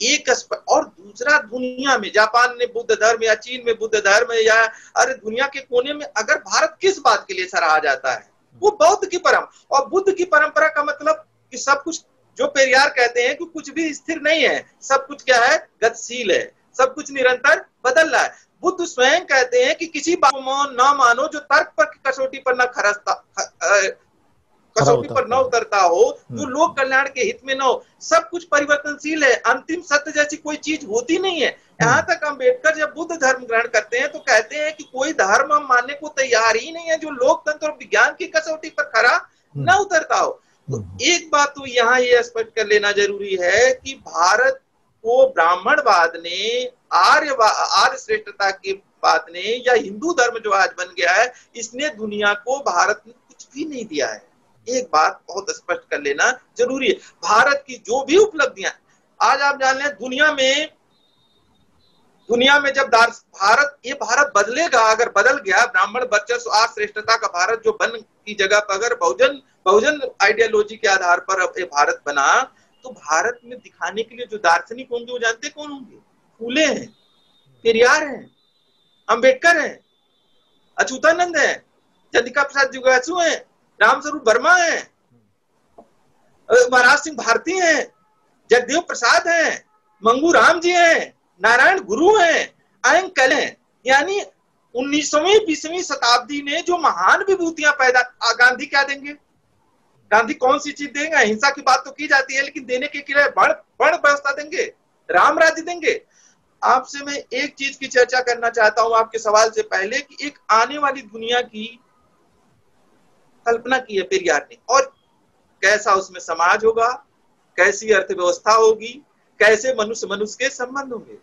एक और दूसरा, दुनिया में जापान ने बुद्ध धर्म या चीन में बुद्ध धर्म या अरे दुनिया के कोने में अगर भारत किस बात के लिए सराहा जाता है, वो बौद्ध की परंपरा। और बुद्ध की परंपरा का मतलब कि सब कुछ, जो पेरियार कहते हैं कि कुछ भी स्थिर नहीं है, सब कुछ क्या है, गतिशील है, सब कुछ निरंतर बदल रहा है। बुद्ध स्वयं कहते हैं कि किसी बात को न मानो जो तर्क पर कसौटी पर न खरसता, कसौटी पर न उतरता हो, जो लोक कल्याण के हित में न हो। सब कुछ परिवर्तनशील है, अंतिम सत्य जैसी कोई चीज होती नहीं है। यहाँ तक अम्बेडकर जब बुद्ध धर्म ग्रहण करते हैं तो कहते हैं कि कोई धर्म हम मानने को तैयार ही नहीं है जो लोकतंत्र और विज्ञान की कसौटी पर खरा न उतरता हो। तो एक बात तो यहाँ ये स्पष्ट कर लेना जरूरी है कि भारत को ब्राह्मणवाद ने, आर्य श्रेष्ठता की बात ने, या हिंदू धर्म जो आज बन गया है, इसने दुनिया को, भारत में कुछ भी नहीं दिया है। एक बात बहुत स्पष्ट कर लेना जरूरी है। भारत की जो भी उपलब्धियां आज आप जान लें, दुनिया में जब भारत बदलेगा, अगर बदल गया ब्राह्मण वर्चस्व आज श्रेष्ठता का भारत जो बन की जगह पर अगर बहुजन आइडियोलॉजी के आधार पर अब ये भारत बना, तो भारत में दिखाने के लिए जो दार्शनिक होंगे वो जानते कौन होंगे? फूले हैं, पेरियार हैं, अम्बेडकर हैं, अच्युतानंद हैं, चंद्रिका प्रसाद जुगासु हैं, रामस्वरूप वर्मा है, महाराज सिंह भारती हैं, जगदेव प्रसाद हैं, मंगू राम जी हैं, नारायण गुरु हैं, अयंकल हैं। यानी 19वीं 20वीं शताब्दी ने जो महान विभूतियां पैदा, गांधी क्या देंगे? गांधी कौन सी चीज देंगे? अहिंसा की बात तो की जाती है, लेकिन देने के लिए वर्ण व्यवस्था देंगे, राम राज्य देंगे। आपसे मैं एक चीज की चर्चा करना चाहता हूं आपके सवाल से पहले, कि एक आने वाली दुनिया की कल्पना की है पेरियार ने, और कैसा उसमें समाज होगा, कैसी अर्थव्यवस्था होगी, कैसे मनुष्य के संबंध होंगे।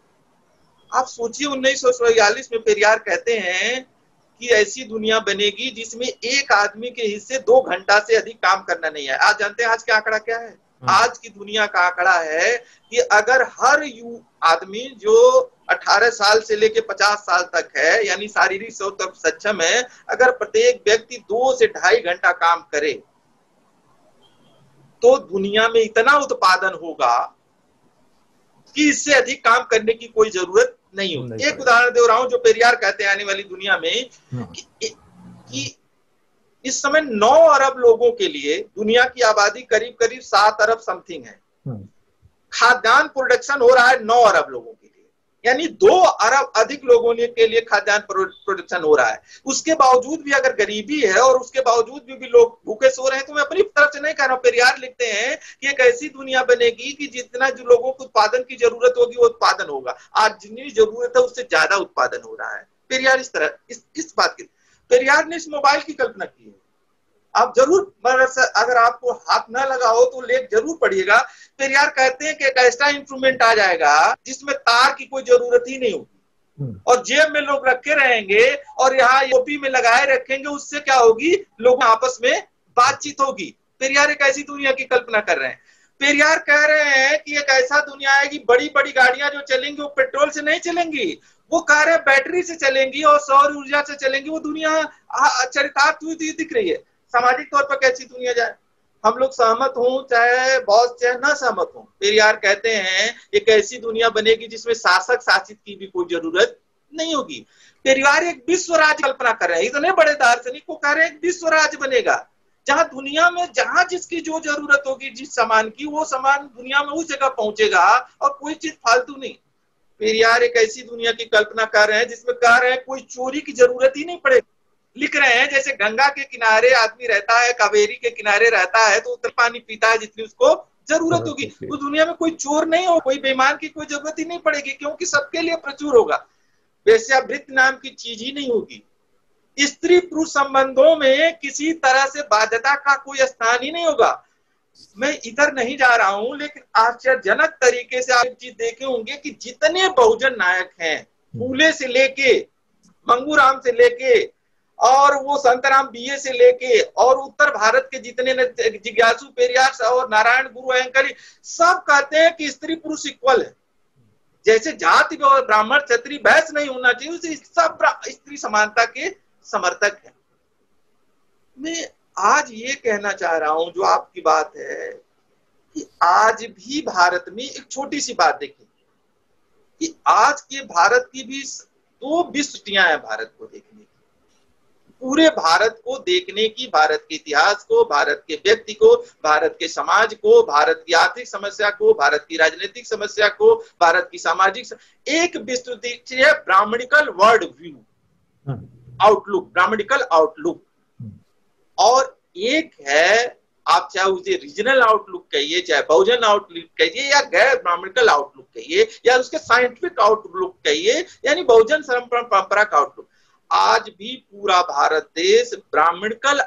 आप सोचिए, 1946 में पेरियार कहते हैं कि ऐसी दुनिया बनेगी जिसमें एक आदमी के हिस्से 2 घंटा से अधिक काम करना नहीं है। आज जानते हैं आज का आंकड़ा क्या है? आज की दुनिया का आंकड़ा है कि अगर हर आदमी जो 18 साल से लेके 50 साल तक है, यानी शारीरिक तौर पर सक्षम है, अगर प्रत्येक व्यक्ति 2 से ढाई घंटा काम करे तो दुनिया में इतना उत्पादन होगा कि इससे अधिक काम करने की कोई जरूरत नहीं होगी। एक उदाहरण दे रहा हूं जो पेरियार कहते हैं आने वाली दुनिया में कि इस समय 9 अरब लोगों के लिए दुनिया की आबादी करीब करीब 7 अरब समथिंग है। खाद्यान्न प्रोडक्शन हो रहा है 9 अरब लोगों के लिए, यानी 2 अरब अधिक लोगों के लिए खाद्यान्न प्रोडक्शन हो रहा है। उसके बावजूद भी अगर गरीबी है और उसके बावजूद भी लोग भूखे सो रहे हैं, तो मैं अपनी तरफ से नहीं कह रहा हूं। पेरियार लिखते हैं कि एक ऐसी दुनिया बनेगी कि जितना जो लोगों को उत्पादन की जरूरत होगी वो उत्पादन होगा। आज जितनी जरूरत है उससे ज्यादा उत्पादन हो रहा है। पेरियार इस बात की, पेरियार ने इस मोबाइल की कल्पना की है। आप जरूर, अगर आपको हाथ न लगा हो तो लेख जरूर पढ़िएगा। पेरियार कहते हैं कि एक ऐसा इंस्ट्रूमेंट आ जाएगा जिसमें तार की कोई जरूरत ही नहीं होगी और जेब में लोग रखे रहेंगे और यहाँ यूपी में लगाए रखेंगे। उससे क्या होगी? लोगों आपस में बातचीत होगी। पेरियार एक ऐसी दुनिया की कल्पना कर रहे हैं। पेरियार कह रहे हैं कि एक ऐसा दुनिया है कि बड़ी बड़ी गाड़ियां जो चलेंगी वो पेट्रोल से नहीं चलेंगी, वो कारें बैटरी से चलेंगी और सौर ऊर्जा से चलेंगी। वो दुनिया चरितार्थ हुई दिख रही है। सामाजिक तौर पर कैसी दुनिया जाए, हम लोग सहमत हों चाहे बहुत चाहे ना सहमत हों, पेरियार कहते हैं एक ऐसी दुनिया बनेगी जिसमें शासक शासित की भी कोई जरूरत नहीं होगी। पेरियार एक विश्व राज्य कल्पना कर रहे हैं, इतने बड़े दार्शनिक को कह रहे हैं एक विश्व राज्य बनेगा जहां दुनिया में जहां जिसकी जो जरूरत होगी जिस सामान की वो सामान दुनिया में उस जगह पहुंचेगा और कोई चीज फालतू नहीं। पेरियार एक ऐसी दुनिया की कल्पना कर रहे हैं जिसमें कह रहे हैं कोई चोरी की जरूरत ही नहीं पड़ेगी। लिख रहे हैं जैसे गंगा के किनारे आदमी रहता है, कावेरी के किनारे रहता है तो उतना पानी पीता है जितनी उसको जरूरत होगी। तो दुनिया में कोई चोर नहीं हो, कोई बेईमान की कोई जरूरत ही नहीं पड़ेगी क्योंकि सबके लिए प्रचुर होगा। वेश्यावृत्त नाम की चीज ही नहीं होगी। स्त्री पुरुष संबंधों में किसी तरह से बाध्यता का कोई स्थान ही नहीं होगा। मैं इधर नहीं जा रहा हूं लेकिन आश्चर्यजनक तरीके से आप चीज देखे होंगे कि जितने बहुजन नायक हैं, फूले से लेके मंगू राम से लेके और वो संतराम बीए से लेके और उत्तर भारत के जितने जिज्ञासु पेरियार और नारायण गुरु अयंकारी सब कहते हैं कि स्त्री पुरुष इक्वल है। जैसे जाति ब्राह्मण क्षत्रिय वैश्य नहीं होना चाहिए उसे सब स्त्री समानता के समर्थक है। मैं आज ये कहना चाह रहा हूं जो आपकी बात है कि आज भी भारत में एक छोटी सी बात देखिए कि आज के भारत की भी दो विशिष्टियां हैं भारत को देखने की, पूरे भारत को देखने की, भारत के इतिहास को, भारत के व्यक्ति को, भारत के समाज को, भारत की आर्थिक समस्या को, भारत की राजनीतिक समस्या को, भारत की सामाजिक एक विस्तृत है Brahmanical world view outlook, Brahmanical outlook, और एक है आप चाहे उसे रीजनल आउटलुक कहिए, चाहे बहुजन आउटलुक कहिए या गैर ब्राह्मणिकल आउटलुक कहिए या उसके साइंटिफिक आउटलुक कहिए यानी बहुजन परंपरा का आउटलुक। आज भी पूरा भारत देश ब्राह्मणिकल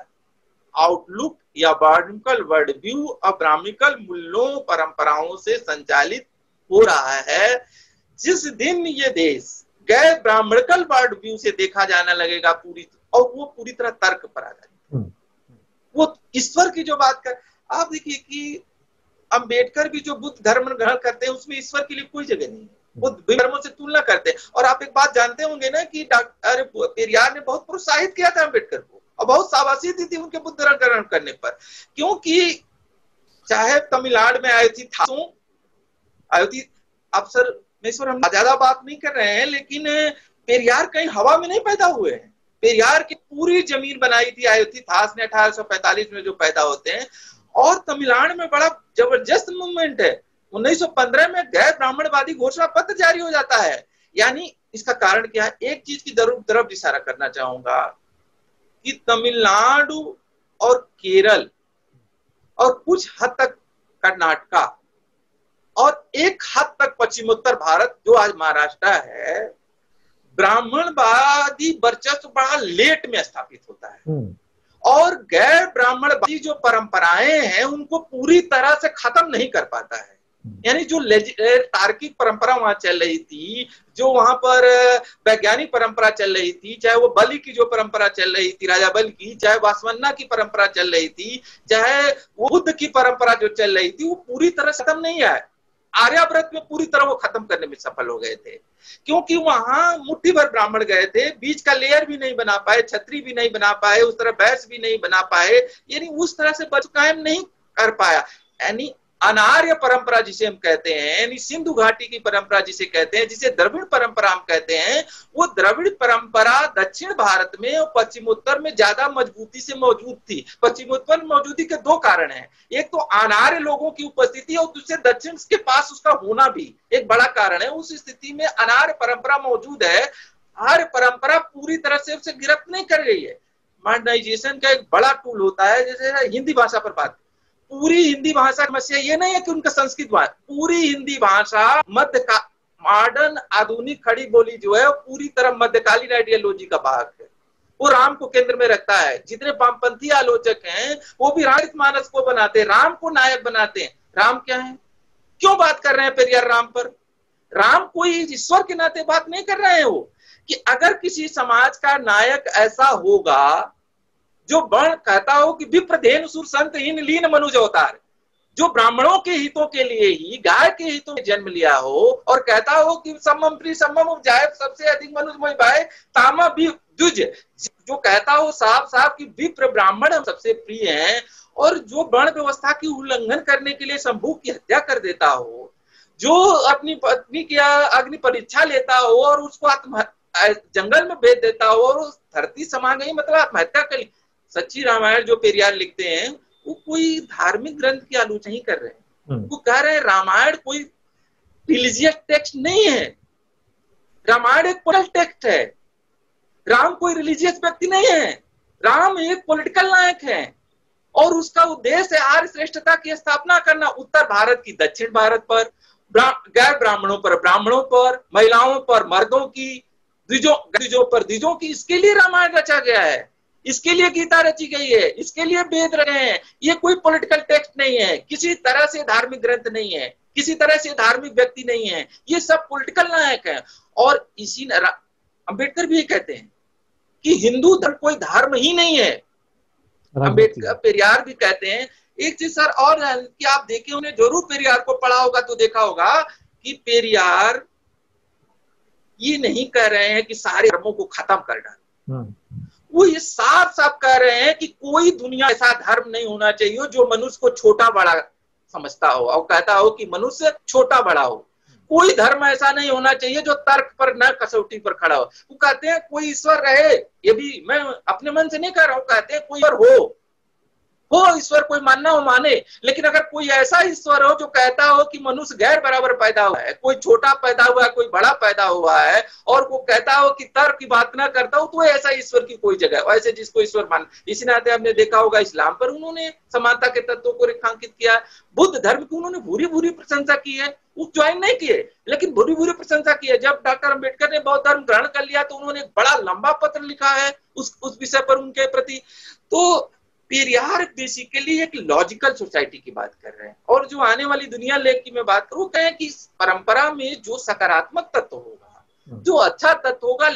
आउटलुक या ब्राह्मणिकल वर्ल्ड व्यू और ब्राह्मणिकल मूल्यों परंपराओं से संचालित हो रहा है। जिस दिन ये देश गैर ब्राह्मणिकल वर्ल्ड व्यू से देखा जाना लगेगा पूरी और वो पूरी तरह तर्क पर आ जाएगी, वो ईश्वर की जो बात कर आप देखिए कि अंबेडकर भी जो बुद्ध धर्म ग्रहण करते हैं उसमें ईश्वर के लिए कोई जगह नहीं है, बुद्ध धर्मों से तुलना करते हैं। और आप एक बात जानते होंगे ना कि डॉक्टर पेरियार ने बहुत प्रोत्साहित किया था अम्बेडकर को और बहुत शाबाशी दी थी उनके बुद्ध धर्म ग्रहण करने पर, क्योंकि चाहे तमिलनाडु में आयोजित अवसर हम ज्यादा बात नहीं कर रहे हैं लेकिन पेरियार कहीं हवा में नहीं पैदा हुए हैं। पेरियार की पूरी जमीन बनाई थी अयोथिथास ने 1845 में जो पैदा होते हैं, और तमिलनाडु में बड़ा जबरदस्त मूवमेंट है। 1915 में गैर ब्राह्मणवादी घोषणा पत्र जारी हो जाता है। यानी इसका कारण क्या है, एक चीज की तरफ इशारा करना चाहूंगा कि तमिलनाडु और केरल और कुछ हद तक कर्नाटका और एक हद तक पश्चिमोत्तर भारत जो आज महाराष्ट्र है, ब्राह्मणवादी वर्चस्व बड़ा लेट में स्थापित होता है और गैर ब्राह्मणवादी जो परंपराएं हैं उनको पूरी तरह से खत्म नहीं कर पाता है। यानी जो तार्किक परंपरा वहां चल रही थी, जो वहां पर वैज्ञानिक परंपरा चल रही थी, चाहे वो बलि की जो परंपरा चल रही थी, राजा बलि की, चाहे वासवन्ना की परंपरा चल रही थी, चाहे बुद्ध की परंपरा जो चल रही थी, वो पूरी तरह से खत्म नहीं है। आर्यावर्त में पूरी तरह वो खत्म करने में सफल हो गए थे क्योंकि वहां मुट्ठी भर ब्राह्मण गए थे, बीच का लेयर भी नहीं बना पाए, क्षत्रिय भी नहीं बना पाए, उस तरह वैश्य भी नहीं बना पाए, यानी उस तरह से बच कायम नहीं कर पाया। यानी अनार्य परंपरा जिसे हम कहते हैं, यानी सिंधु घाटी की परंपरा जिसे कहते हैं, जिसे द्रविड़ परंपरा हम कहते हैं, वो द्रविड़ परंपरा दक्षिण भारत में और पश्चिमोत्तर में ज्यादा मजबूती से मौजूद थी। पश्चिमोत्तर में मौजूदी के दो कारण हैं, एक तो अनार्य लोगों की उपस्थिति और दूसरे दक्षिण के पास उसका होना भी एक बड़ा कारण है। उस स्थिति में अनार्य परंपरा मौजूद है, आर्य परंपरा पूरी तरह से उसे गिरफ्त नहीं कर गई है। मॉडर्नाइजेशन का एक बड़ा टूल होता है, जैसे हिंदी भाषा पर बात, पूरी हिंदी भाषा समस्या ये नहीं है कि उनका संस्कृत भाषा, पूरी हिंदी भाषा मध्य का मॉडर्न आधुनिक खड़ी बोली जो है पूरी तरह मध्यकालीन आइडियोलॉजी का भाग है। वो राम को केंद्र में रखता है। जितने वामपंथी आलोचक हैं वो भी रामचरितमानस को बनाते हैं, राम को नायक बनाते हैं। राम क्या है, क्यों बात कर रहे हैं पेरियार राम पर? राम कोई ईश्वर के नाते बात नहीं कर रहे हैं वो, कि अगर किसी समाज का नायक ऐसा होगा जो वर्ण कहता हो कि विप्रधेनु सुर संत हीन लीन मनुज अवतार, जो ब्राह्मणों के हितों के लिए ही गाय के हितों में जन्म लिया हो और कहता हो कि समम प्री समम उपजाए, सबसे अधिक मनुष्य मोहि भाए तामा भी द्विज, जो कहता हो साफ साफ कि विप्र ब्राह्मण हम सबसे प्रिय हैं, और जो वर्ण व्यवस्था की उल्लंघन करने के लिए शंभू की हत्या कर देता हो, जो अपनी पत्नी की अग्नि परीक्षा लेता हो और उसको आत्महत्या जंगल में भेज देता हो और धरती समा गई, मतलब आत्महत्या कर ली। सच्ची रामायण जो पेरियार लिखते हैं वो कोई धार्मिक ग्रंथ की आलोचना ही कर रहे हैं, वो कह रहे हैं रामायण कोई रिलीजियस टेक्स्ट नहीं है, रामायण एक पोलिटिकल टेक्स्ट है, राम कोई रिलीजियस व्यक्ति नहीं है, राम एक पॉलिटिकल नायक है और उसका उद्देश्य है आर्य श्रेष्ठता की स्थापना करना, उत्तर भारत की दक्षिण भारत पर, गैर ब्राह्मणों पर ब्राह्मणों पर, महिलाओं पर मर्दों की, द्विजों पर द्विजों की। इसके लिए रामायण रचा गया है, इसके लिए गीता रची गई है, इसके लिए वेद रहे हैं। ये कोई पॉलिटिकल टेक्स्ट नहीं है, किसी तरह से धार्मिक ग्रंथ नहीं है, किसी तरह से धार्मिक व्यक्ति नहीं है, ये सब पॉलिटिकल नायक है। और इसी अंबेडकर भी कहते हैं कि हिंदू धर्म कोई धर्म ही नहीं है। अंबेडकर पेरियार भी कहते हैं एक चीज सर और कि आप देखे उन्हें जरूर पेरियार को पढ़ा होगा तो देखा होगा कि पेरियार ये नहीं कह रहे हैं कि सारे धर्मों को खत्म कर डाल, वो ये साफ साफ कह रहे हैं कि कोई दुनिया ऐसा धर्म नहीं होना चाहिए जो मनुष्य को छोटा बड़ा समझता हो और कहता हो कि मनुष्य छोटा बड़ा हो। कोई धर्म ऐसा नहीं होना चाहिए जो तर्क पर न कसौटी पर खड़ा हो। वो कहते हैं कोई ईश्वर रहे, ये भी मैं अपने मन से नहीं कह रहा हूं, कहते हैं कोई ईश्वर हो ईश्वर कोई मानना हो माने, लेकिन अगर कोई ऐसा ईश्वर हो जो कहता हो कि मनुष्य गैर बराबर पैदा हुआ है, कोई छोटा पैदा हुआ है कोई बड़ा पैदा हुआ है, और वो कहता हो कि तर्क की बात ना करता हो, तो ऐसा ईश्वर की कोई जगह ऐसे जिसको ईश्वर मान। इसी नाते आपने देखा होगा इस्लाम पर उन्होंने समानता के तत्वों को रेखांकित किया, बुद्ध धर्म की उन्होंने भूरी भूरी प्रशंसा की है, वो ज्वाइन नहीं किए लेकिन भूरी भूरी प्रशंसा की है। जब डॉक्टर अंबेडकर ने बौद्ध धर्म ग्रहण कर लिया तो उन्होंने एक बड़ा लंबा पत्र लिखा है उस विषय पर उनके प्रति। तो पेरियार बेसिकली एक लॉजिकल सोसाइटी की बात कर रहे हैं, और जो आने वाली दुनिया लेख की मैं बात करूं कहें कि इस परंपरा में जो सकारात्मक तत्व होगा जो अच्छा तत्व होगा।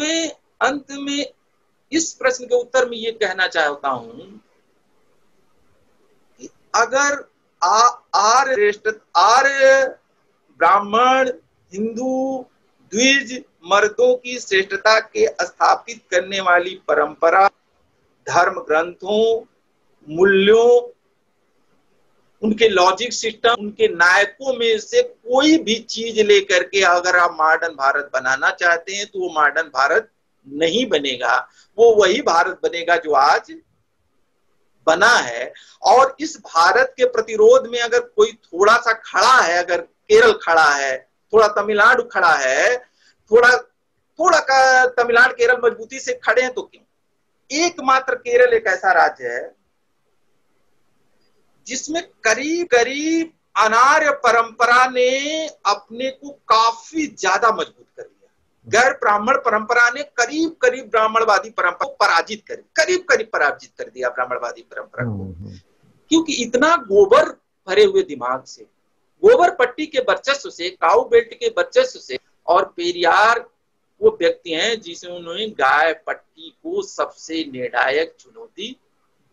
मैं अंत में इस प्रश्न के उत्तर में ये कहना चाहता हूं कि अगर आर्य ब्राह्मण हिंदू द्विज मर्दों की श्रेष्ठता के स्थापित करने वाली परंपरा धर्म ग्रंथों मूल्यों उनके लॉजिक सिस्टम उनके नायकों में से कोई भी चीज लेकर के अगर आप मॉडर्न भारत बनाना चाहते हैं तो वो मॉडर्न भारत नहीं बनेगा, वो वही भारत बनेगा जो आज बना है। और इस भारत के प्रतिरोध में अगर कोई थोड़ा सा खड़ा है, अगर केरल खड़ा है, थोड़ा तमिलनाडु खड़ा है, थोड़ा तमिलनाडु केरल मजबूती से खड़े हैं तो क्यों? एकमात्र केरल एक ऐसा राज्य है जिसमें करीब करीब अनार्य परंपरा ने अपने को काफी ज्यादा मजबूत कर लिया, गैर ब्राह्मण परंपरा ने करीब करीब ब्राह्मणवादी परंपरा को पराजित कर दिया ब्राह्मणवादी परंपरा को, क्योंकि इतना गोबर भरे हुए दिमाग से, गोबर पट्टी के वर्चस्व से, काऊ बेल्ट के वर्चस्व से। और पेरियार वो व्यक्ति हैं जिन्होंने गाय पट्टी को सबसे निर्णायक चुनौती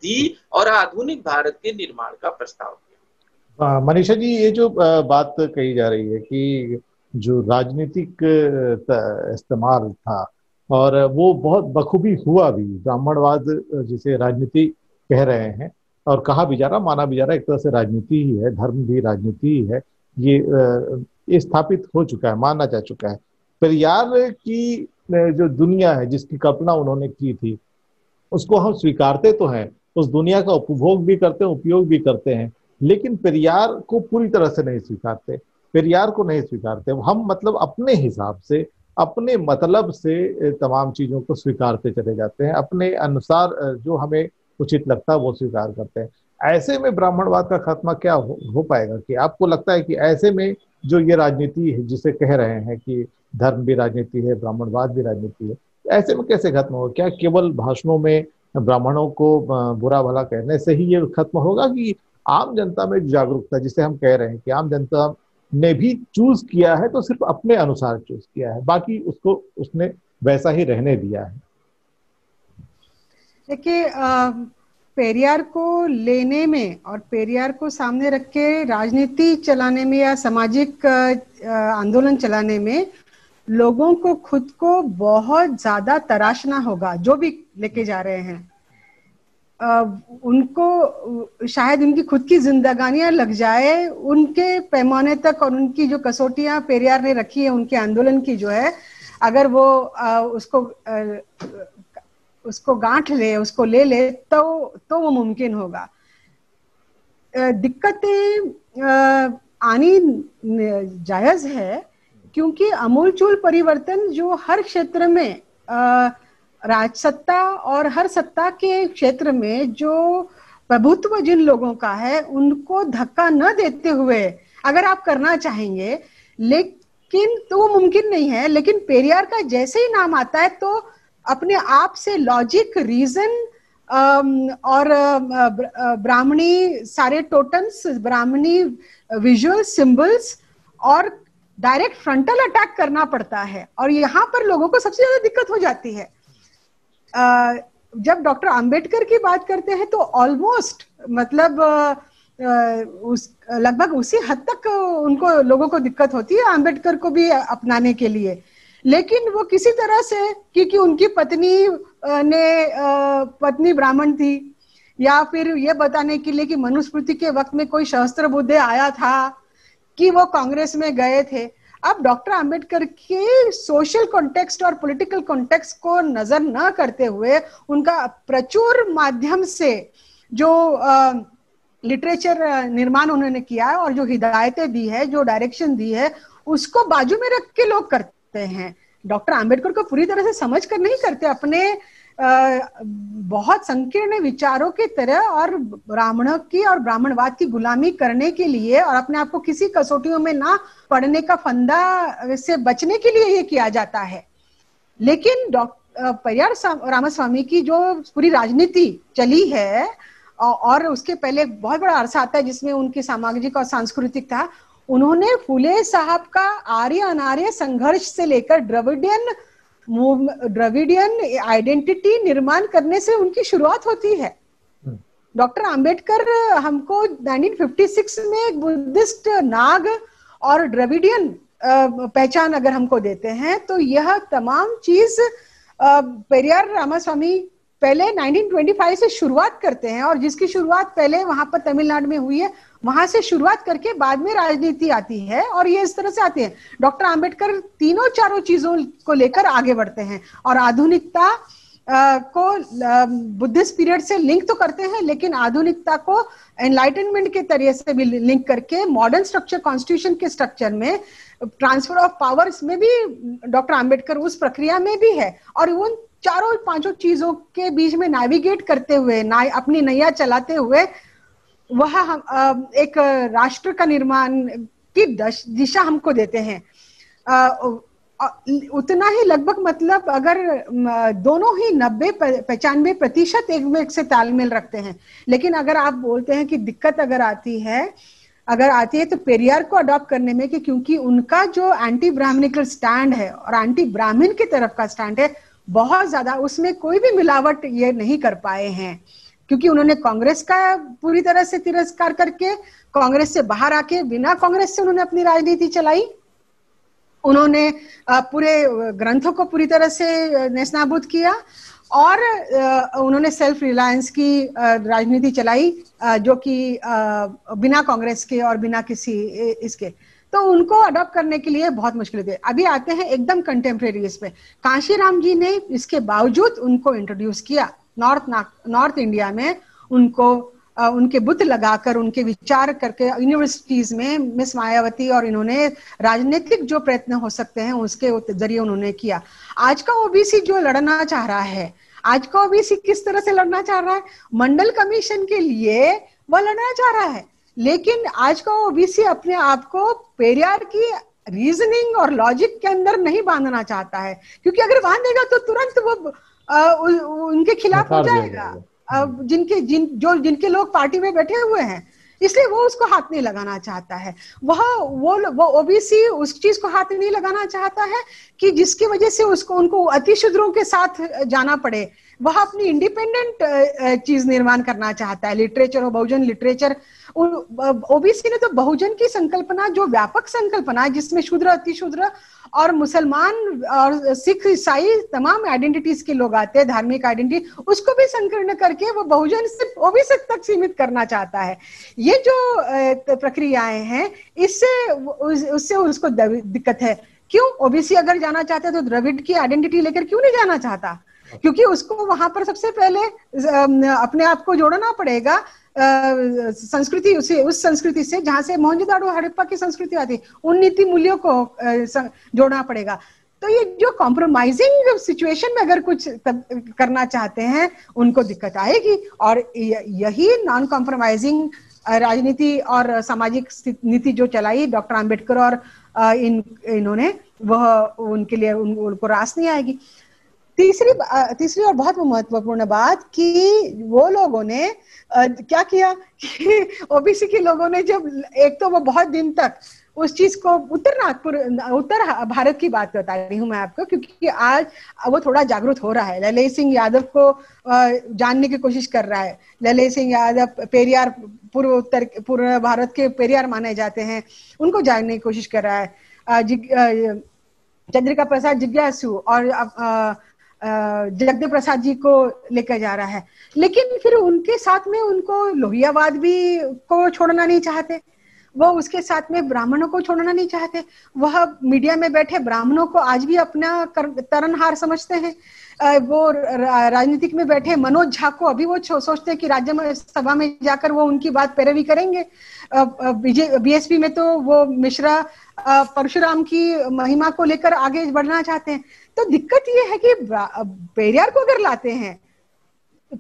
दी और आधुनिक भारत के निर्माण का प्रस्ताव किया। मनीषा जी, ये जो बात कही जा रही है कि जो राजनीतिक इस्तेमाल था और वो बहुत बखूबी हुआ भी, ब्राह्मणवाद जिसे राजनीति कह रहे हैं और कहा भी जा रहा, माना भी जा रहा, एक तरह से राजनीति ही है, धर्म भी राजनीति ही है, ये स्थापित हो चुका है, माना जा चुका है। पेरियार की जो दुनिया है जिसकी कल्पना उन्होंने की थी उसको हम स्वीकारते तो हैं, उस दुनिया का उपभोग भी करते हैं, उपयोग भी करते हैं, लेकिन पेरियार को पूरी तरह से नहीं स्वीकारते, पेरियार को नहीं स्वीकारते हम, मतलब अपने हिसाब से अपने मतलब से तमाम चीज़ों को स्वीकारते चले जाते हैं, अपने अनुसार जो हमें उचित लगता है वो स्वीकार करते हैं। ऐसे में ब्राह्मणवाद का खात्मा क्या हो पाएगा? कि आपको लगता है कि ऐसे में जो ये राजनीति है जिसे कह रहे हैं कि धर्म भी राजनीति है, ब्राह्मणवाद भी राजनीति है, ऐसे में कैसे खत्म होगा? क्या केवल भाषणों में ब्राह्मणों को बुरा भला कहने से ही ये खत्म होगा कि आम जनता में जागरूकता, जिसे हम कह रहे हैं कि आम जनता ने भी चूज किया है तो सिर्फ अपने अनुसार चूज किया है, बाकी उसको उसने वैसा ही रहने दिया है? देखिए पेरियार को लेने में और पेरियार को सामने रख के राजनीति चलाने में या सामाजिक आंदोलन चलाने में लोगों को खुद को बहुत ज्यादा तराशना होगा। जो भी लेके जा रहे हैं उनको शायद उनकी खुद की जिंदगानियां लग जाए उनके पैमाने तक, और उनकी जो कसौटियां पेरियार ने रखी है उनके आंदोलन की जो है, अगर वो उसको गांठ ले, उसको ले ले तो वो मुमकिन होगा। दिक्कतें आनी जायज है क्योंकि अमूलचूल परिवर्तन जो हर क्षेत्र में राजसत्ता और हर सत्ता के क्षेत्र में जो प्रभुत्व जिन लोगों का है उनको धक्का न देते हुए अगर आप करना चाहेंगे लेकिन तो वो मुमकिन नहीं है। लेकिन पेरियार का जैसे ही नाम आता है तो अपने आप से लॉजिक, रीजन और ब्राह्मणी सारे टोटम्स, ब्राह्मणी विजुअल सिंबल्स और डायरेक्ट फ्रंटल अटैक करना पड़ता है, और यहाँ पर लोगों को सबसे ज्यादा दिक्कत हो जाती है। जब डॉक्टर आम्बेडकर की बात करते हैं तो ऑलमोस्ट मतलब लगभग उसी हद तक उनको लोगों को दिक्कत होती है आम्बेडकर को भी अपनाने के लिए, लेकिन वो किसी तरह से, क्योंकि उनकी पत्नी ब्राह्मण थी, या फिर ये बताने के लिए कि मनुस्मृति के वक्त में कोई सहस्त्र बुद्धे आया था कि वो कांग्रेस में गए थे। अब डॉक्टर आम्बेडकर के सोशल कॉन्टेक्स्ट और पॉलिटिकल कॉन्टेक्स्ट को नजर न करते हुए उनका प्रचुर माध्यम से जो लिटरेचर निर्माण उन्होंने किया है और जो हिदायतें दी है, जो डायरेक्शन दी है, उसको बाजू में रख के लोग करते हैं। डॉक्टर आम्बेडकर को पूरी तरह से समझ कर नहीं करते, अपने बहुत संकीर्ण विचारों की तरह और ब्राह्मणों की और ब्राह्मणवाद की गुलामी करने के लिए और अपने आप को किसी कसौटियों में ना पड़ने का फंदा से बचने के लिए ये किया जाता है। लेकिन डॉक्टर पेरियार रामास्वामी की जो पूरी राजनीति चली है और उसके पहले बहुत बड़ा अरसा आता है जिसमें उनकी सामाजिक और सांस्कृतिक था, उन्होंने फुले साहब का आर्य अनार्य संघर्ष से लेकर द्रविडियन आइडेंटिटी निर्माण करने से उनकी शुरुआत होती है। डॉक्टर आम्बेडकर हमको 1956 में एक बुद्धिस्ट नाग और द्रविडियन पहचान अगर हमको देते हैं तो यह तमाम चीज पेरियार रामास्वामी पहले 1925 से शुरुआत करते हैं, और जिसकी शुरुआत पहले वहां पर तमिलनाडु में हुई है, वहां से शुरुआत करके बाद में राजनीति आती है और ये इस तरह से आती है। डॉक्टर आम्बेडकर तीनों चारों चीजों को लेकर आगे बढ़ते हैं और आधुनिकता को बुद्धिस्ट पीरियड से लिंक तो करते हैं, लेकिन आधुनिकता को एनलाइटनमेंट के तरीके से भी लिंक करके मॉडर्न स्ट्रक्चर, कॉन्स्टिट्यूशन के स्ट्रक्चर में ट्रांसफर ऑफ पावर्स में भी डॉक्टर आम्बेडकर उस प्रक्रिया में भी है, और उन चारों पांचों चीजों के बीच में नेविगेट करते हुए, अपनी नैया चलाते हुए वह हम एक राष्ट्र का निर्माण की दिशा हमको देते हैं। उतना ही लगभग मतलब अगर दोनों ही 90-95% एक से तालमेल रखते हैं। लेकिन अगर आप बोलते हैं कि दिक्कत अगर आती है तो पेरियार को अडॉप्ट करने में, कि क्योंकि उनका जो एंटी ब्राह्मणिकल स्टैंड है और एंटी ब्राह्मण की तरफ का स्टैंड है बहुत ज्यादा, उसमें कोई भी मिलावट ये नहीं कर पाए हैं, क्योंकि उन्होंने कांग्रेस का पूरी तरह से तिरस्कार करके कांग्रेस से बाहर आके बिना कांग्रेस से उन्होंने अपनी राजनीति चलाई। उन्होंने पूरे ग्रंथों को पूरी तरह से नेस्तनाबूद किया और उन्होंने सेल्फ रिलायंस की राजनीति चलाई जो कि बिना कांग्रेस के और बिना किसी इसके, तो उनको अडॉप्ट करने के लिए बहुत मुश्किल थी। अभी आते हैं एकदम कंटेम्प्रेरी पे, कांशीराम जी ने इसके बावजूद उनको इंट्रोड्यूस किया नॉर्थ इंडिया में, उनको उनके बुत लगाकर उनके विचार करके यूनिवर्सिटीज में मिस मायावती और इन्होंने राजनीतिक जो प्रयत्न हो सकते हैं उसके जरिए उन्होंने किया। आज का ओबीसी जो लड़ना चाह रहा है, आज का ओबीसी किस तरह से लड़ना चाह रहा है, मंडल कमीशन के लिए वह लड़ना चाह रहा है, लेकिन आज का ओबीसी अपने आप को पेरियार की रीजनिंग और लॉजिक के अंदर नहीं बांधना चाहता है, क्योंकि अगर बांधेगा तो तुरंत वो उनके खिलाफ हो जाएगा, जिनके लोग पार्टी में बैठे हुए हैं, इसलिए वो उसको हाथ नहीं लगाना चाहता है। वो ओबीसी उस चीज को हाथ नहीं लगाना चाहता है कि जिसकी वजह से उनको अतिशूद्रों के साथ जाना पड़े, वह अपनी इंडिपेंडेंट चीज निर्माण करना चाहता है, लिटरेचर और बहुजन लिटरेचर। ओबीसी ने तो बहुजन की संकल्पना, जो व्यापक संकल्पना जिसमें शूद्र, अतिशूद्र और मुसलमान और सिख, ईसाई तमाम आइडेंटिटीज के लोग आते हैं, धार्मिक आइडेंटिटी, उसको भी संकीर्ण करके वो बहुजन सिर्फ ओबीसी तक सीमित करना चाहता है। ये जो प्रक्रियाएं हैं, इससे उसको दिक्कत है। क्यों? ओबीसी अगर जाना चाहते तो द्रविड़ की आइडेंटिटी लेकर क्यों नहीं जाना चाहता? क्योंकि उसको वहां पर सबसे पहले अपने आप को जोड़ना पड़ेगा संस्कृति, उस संस्कृति से जहां से मोहनजोदाड़ो हड़प्पा की संस्कृति आती, उन नीति मूल्यों को जोड़ना पड़ेगा। तो ये जो कॉम्प्रोमाइजिंग सिचुएशन में अगर कुछ करना चाहते हैं, उनको दिक्कत आएगी। और यही नॉन कॉम्प्रोमाइजिंग राजनीति और सामाजिक नीति जो चलाई डॉक्टर आम्बेडकर और इन्होंने, वह उनके लिए उनको रास नहीं आएगी। तीसरी और बहुत महत्वपूर्ण बात कि वो लोगों ने क्या किया कि ओबीसी के लोगों ने जब, एक तो वो बहुत दिन तक उस चीज को उत्तर भारत की बात बता रही हूँ मैं आपको, क्योंकि आज वो थोड़ा जागरूक हो रहा है। ललित सिंह यादव को जानने की कोशिश कर रहा है। ललित सिंह यादव पेरियार, पूर्व भारत के पेरियार माने जाते हैं, उनको जानने की कोशिश कर रहा है। चंद्रिका प्रसाद जिज्ञासु और जगदेव प्रसाद जी को लेकर जा रहा है, लेकिन फिर उनके साथ में उनको लोहियावाद भी को छोड़ना नहीं चाहते, वो उसके साथ में ब्राह्मणों को छोड़ना नहीं चाहते। वह मीडिया में बैठे ब्राह्मणों को आज भी अपना तरनहार समझते हैं। वो राजनीतिक में बैठे मनोज झा को अभी वो सोचते हैं कि राज्य सभा में जाकर वो उनकी बात पैरवी करेंगे। बीएसपी में तो वो मिश्रा परशुराम की महिमा को लेकर आगे बढ़ना चाहते हैं। तो दिक्कत ये है कि पेरियार को अगर लाते हैं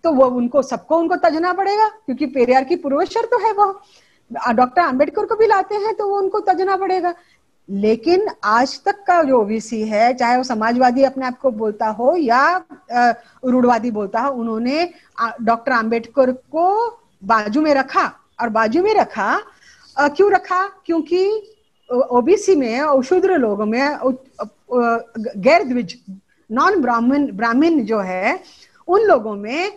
तो वो उनको तजना पड़ेगा, क्योंकि पेरियार की पूर्वशर तो है वो। डॉक्टर आम्बेडकर को भी लाते हैं तो वो उनको तजना पड़ेगा। लेकिन आज तक का जो ओबीसी है, चाहे वो समाजवादी अपने आप को बोलता हो या रूढ़वादी बोलता हो, उन्होंने डॉक्टर आम्बेडकर को बाजू में रखा। और बाजू में रखा क्यों रखा? क्योंकि ओबीसी में, शूद्र लोगों में, गैर द्विज नॉन ब्राह्मण जो है, उन लोगों में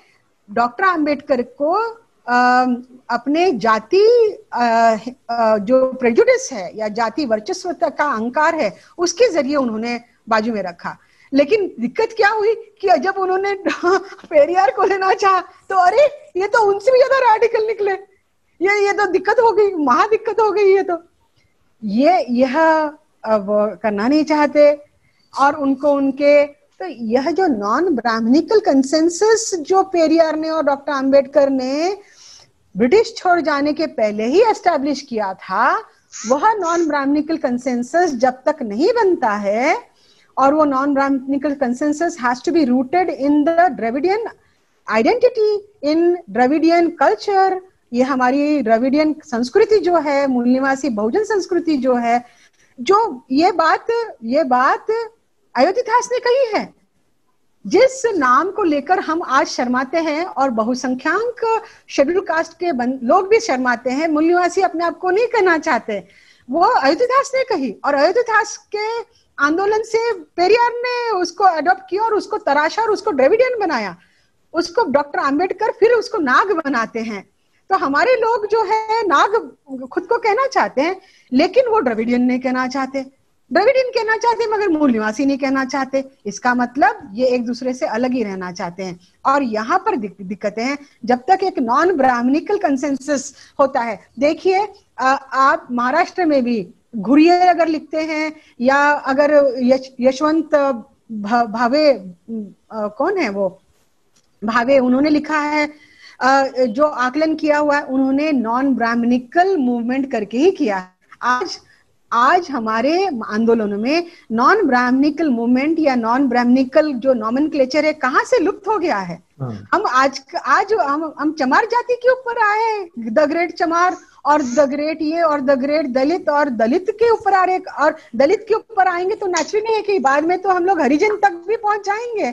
डॉक्टर आम्बेडकर को अपने जाति जो प्रेजुडिस है या जाति वर्चस्व का अहंकार है, उसके जरिए उन्होंने बाजू में रखा। लेकिन दिक्कत क्या हुई कि जब उन्होंने पेरियार को लेना चाहा तो अरे, ये तो उनसे भी ज्यादा रेडिकल निकले। ये तो दिक्कत हो गई, महादिक्कत हो गई। ये तो यह करना नहीं चाहते और उनको उनके, तो यह जो नॉन ब्राह्मणिकल कंसेंसस जो पेरियार ने और डॉक्टर आम्बेडकर ने ब्रिटिश छोड़ जाने के पहले ही एस्टैब्लिश किया था, वह नॉन ब्राह्मणिकल कंसेंसस जब तक नहीं बनता है, और वो non Brahmanical consensus has to be rooted in the Dravidian identity, in Dravidian culture. ये हमारी द्रविडियन संस्कृति जो है, मूल निवासी बहुजन संस्कृति जो है, जो ये बात अयोधिदास ने कही है, जिस नाम को लेकर हम आज शर्माते हैं और बहुसंख्याक शेड्यूल कास्ट के लोग भी शर्माते हैं, मूल निवासी अपने आप को नहीं कहना चाहते, वो अयोधिदास ने कही। और अयोधिदास के आंदोलन से पेरियार ने उसको अडॉप्ट किया और उसको तराशा और उसको द्रविडियन बनाया। उसको डॉक्टर आम्बेडकर फिर उसको नाग बनाते हैं। तो हमारे लोग जो है नाग खुद को कहना चाहते हैं, लेकिन वो द्रविडियन नहीं कहना चाहते। द्रविडियन कहना चाहते मगर मूल निवासी नहीं कहना चाहते। इसका मतलब ये एक दूसरे से अलग ही रहना चाहते हैं। और यहाँ पर दिक्कतें हैं जब तक एक नॉन ब्राह्मणिकल कंसेंसस होता है। देखिए, आप महाराष्ट्र में भी घुरिये अगर लिखते हैं या अगर यशवंत भावे, कौन है वो भावे, उन्होंने लिखा है, जो आकलन किया हुआ है, उन्होंने नॉन ब्राह्मणिकल मूवमेंट करके ही किया। आज हमारे आंदोलनों में नॉन ब्राह्मणिकल मूवमेंट या नॉन ब्राह्मणिकल जो नॉमेनक्लेचर है, कहाँ से लुप्त हो गया है? हम आज हम चमार जाति के ऊपर आए, द ग्रेट चमार और द ग्रेट ये और द ग्रेट दलित और दलित के ऊपर आ रहे, और दलित के ऊपर आएंगे तो नेचुरली नहीं है कि बाद में तो हम लोग हरिजन तक भी पहुंच जाएंगे।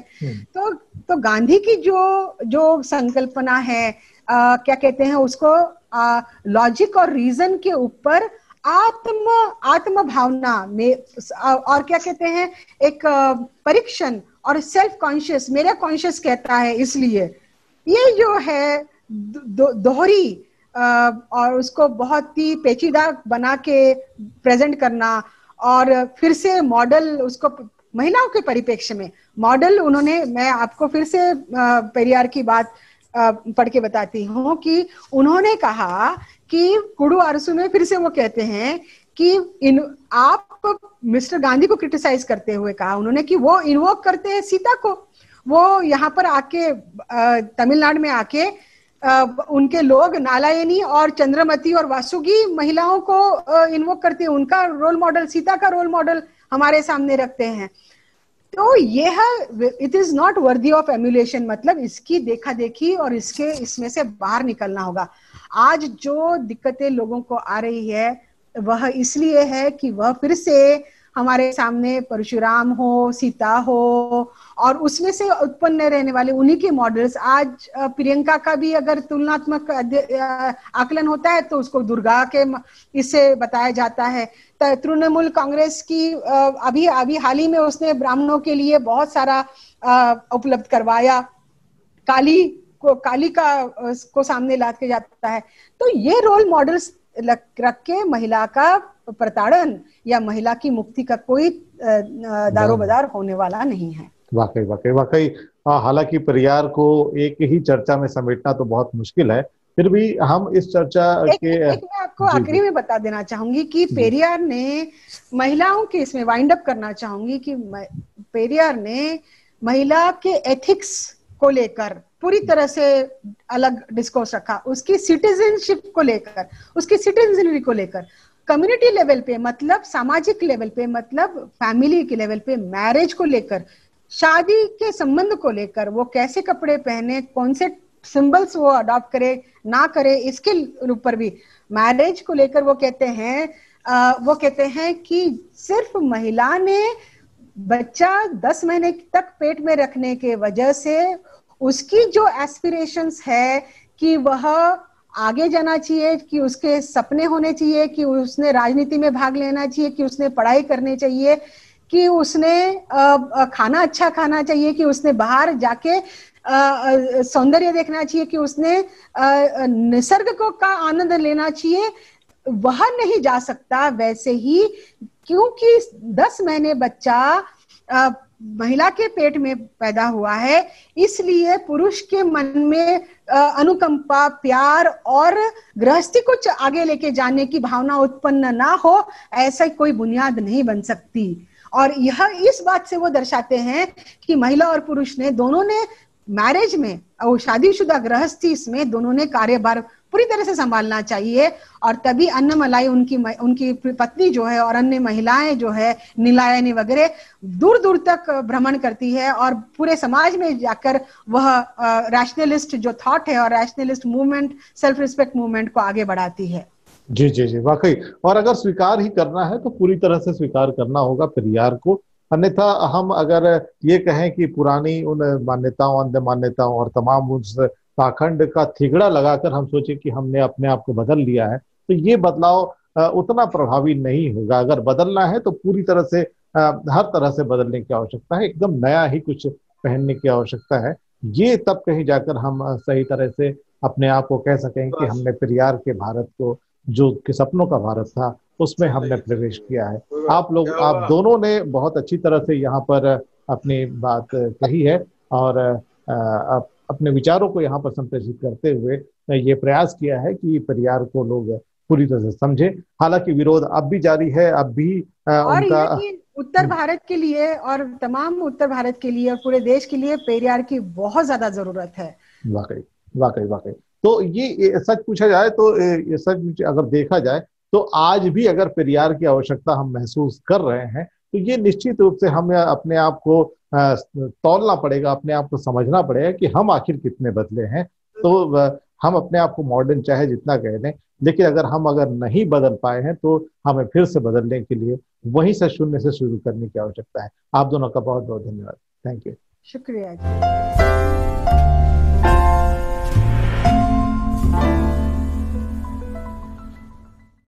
तो गांधी की जो संकल्पना है, क्या कहते हैं उसको, लॉजिक और रीजन के ऊपर आत्म भावना में, और क्या कहते हैं, एक परीक्षण और सेल्फ कॉन्शियस, मेरा कॉन्शियस कहता है, इसलिए ये जो है दोहरी और उसको बहुत ही पेचीदा बना के प्रेजेंट करना, और फिर से मॉडल उसको महिलाओं के परिप्रेक्ष्य में मॉडल उन्होंने, मैं आपको फिर से पेरियार की बात पढ़ के बताती हूँ कि उन्होंने कहा कि कुडू अरसू में फिर से वो कहते हैं कि आप मिस्टर गांधी को क्रिटिसाइज करते हुए कहा उन्होंने कि वो इन्वोक करते हैं सीता को, वो यहाँ पर आके तमिलनाडु में आके उनके लोग नालायनी और चंद्रमती और वासुकी महिलाओं को इन्वोक करते हैं, उनका रोल मॉडल, सीता का रोल मॉडल हमारे सामने रखते हैं। तो यह it is not worthy of emulation, मतलब इसकी देखा देखी और इसके इसमें से बाहर निकलना होगा। आज जो दिक्कतें लोगों को आ रही है वह इसलिए है कि वह फिर से हमारे सामने परशुराम हो, सीता हो, और उसमें से उत्पन्न रहने वाले उन्हीं के मॉडल्स। आज प्रियंका का भी अगर तुलनात्मक आकलन होता है तो उसको दुर्गा के इससे बताया जाता है। तृणमूल कांग्रेस की अभी अभी हाल ही में उसने ब्राह्मणों के लिए बहुत सारा उपलब्ध करवाया, काली को सामने ला के जाता है। तो ये रोल मॉडल्स रख के महिला का प्रताड़न या महिला की मुक्ति का कोई दारोबदार होने वाला नहीं है। वाकई वाकई वाकई, हालांकि परियार को एक ही चर्चा में समेटना तो बहुत मुश्किल है, फिर भी हम इस चर्चा एक मैं आपको आखिरी में बता देना चाहूंगी कि पेरियार ने महिलाओं के, इसमें वाइंड अप करना चाहूंगी कि पेरियार ने महिला के एथिक्स को लेकर पूरी तरह से अलग डिस्कोर्स रखा, उसकी सिटीजनशिप को लेकर, उसकी सिटीजनरी को लेकर, कम्युनिटी लेवल पे, मतलब सामाजिक लेवल पे, मतलब फैमिली के लेवल पे, मैरिज को लेकर, शादी के संबंध को लेकर, वो कैसे कपड़े पहने, कौन से सिंबल्स वो अडॉप्ट करे ना करे, इसके ऊपर भी। मैरिज को लेकर वो कहते हैं कि सिर्फ महिला ने बच्चा 10 महीने तक पेट में रखने के वजह से उसकी जो एस्पिरेशंस है कि वह आगे जाना चाहिए, कि उसके सपने होने चाहिए, कि उसने राजनीति में भाग लेना चाहिए, कि उसने पढ़ाई करनी चाहिए, कि उसने खाना अच्छा खाना चाहिए, कि उसने बाहर जाके सौंदर्य देखना चाहिए, कि उसने निसर्ग का आनंद लेना चाहिए, वह नहीं जा सकता। वैसे ही क्योंकि 10 महीने बच्चा महिला के पेट में पैदा हुआ है, इसलिए पुरुष के मन में अनुकंपा, प्यार और गृहस्थी को आगे लेके जाने की भावना उत्पन्न ना हो, ऐसा कोई बुनियाद नहीं बन सकती। और यह इस बात से वो दर्शाते हैं कि महिला और पुरुष ने दोनों ने मैरिज में और शादीशुदा गृहस्थी, इसमें दोनों ने कार्यभार पूरी तरह से संभालना चाहिए, और तभी अन्नमलाई उनकी पत्नी जो है और अन्य महिलाएं जो है नीलायनी वगैरह दूर दूर तक भ्रमण करती है, और पूरे समाज में जाकर वह रैशनलिस्ट जो थॉट है और rationalist movement, self respect movement को आगे बढ़ाती है। जी जी जी, वाकई। और अगर स्वीकार ही करना है तो पूरी तरह से स्वीकार करना होगा पेरियार को, अन्यथा हम अगर ये कहें कि पुरानी उन मान्यताओं, अंध मान्यताओं और तमाम उस पाखंड का थिगड़ा लगाकर हम सोचें कि हमने अपने आप को बदल लिया है, तो ये बदलाव उतना प्रभावी नहीं होगा। अगर बदलना है तो पूरी तरह से हर तरह से बदलने की आवश्यकता है, एकदम नया ही कुछ पहनने की आवश्यकता है। ये तब कहीं जाकर हम सही तरह से अपने आप को कह सकें कि हमने पेरियार के भारत को, जो कि सपनों का भारत था, उसमें हमने प्रवेश किया है। आप दोनों ने बहुत अच्छी तरह से यहाँ पर अपनी बात कही है और अपने विचारों को यहाँ पर संप्रेषित करते हुए ये प्रयास किया है कि पेरियार को लोग पूरी तरह से समझे। हालांकि विरोध अब भी जारी है, अब भी उनका उत्तर भारत के लिए और तमाम उत्तर भारत के लिए और पूरे देश के लिए पेरियार की बहुत ज्यादा जरूरत है। वाकई वाकई वाकई। तो ये सच पूछा जाए तो सच अगर देखा जाए तो आज भी अगर पेरियार की आवश्यकता हम महसूस कर रहे हैं तो ये निश्चित रूप से हमें अपने आप को तौलना पड़ेगा, अपने आप को समझना पड़ेगा कि हम आखिर कितने बदले हैं। तो हम अपने आप को मॉडर्न चाहे जितना कह लें, लेकिन अगर हम नहीं बदल पाए हैं तो हमें फिर से बदलने के लिए वहीं से शून्य से शुरू करने की आवश्यकता है। आप दोनों का बहुत बहुत धन्यवाद। थैंक यू, शुक्रिया।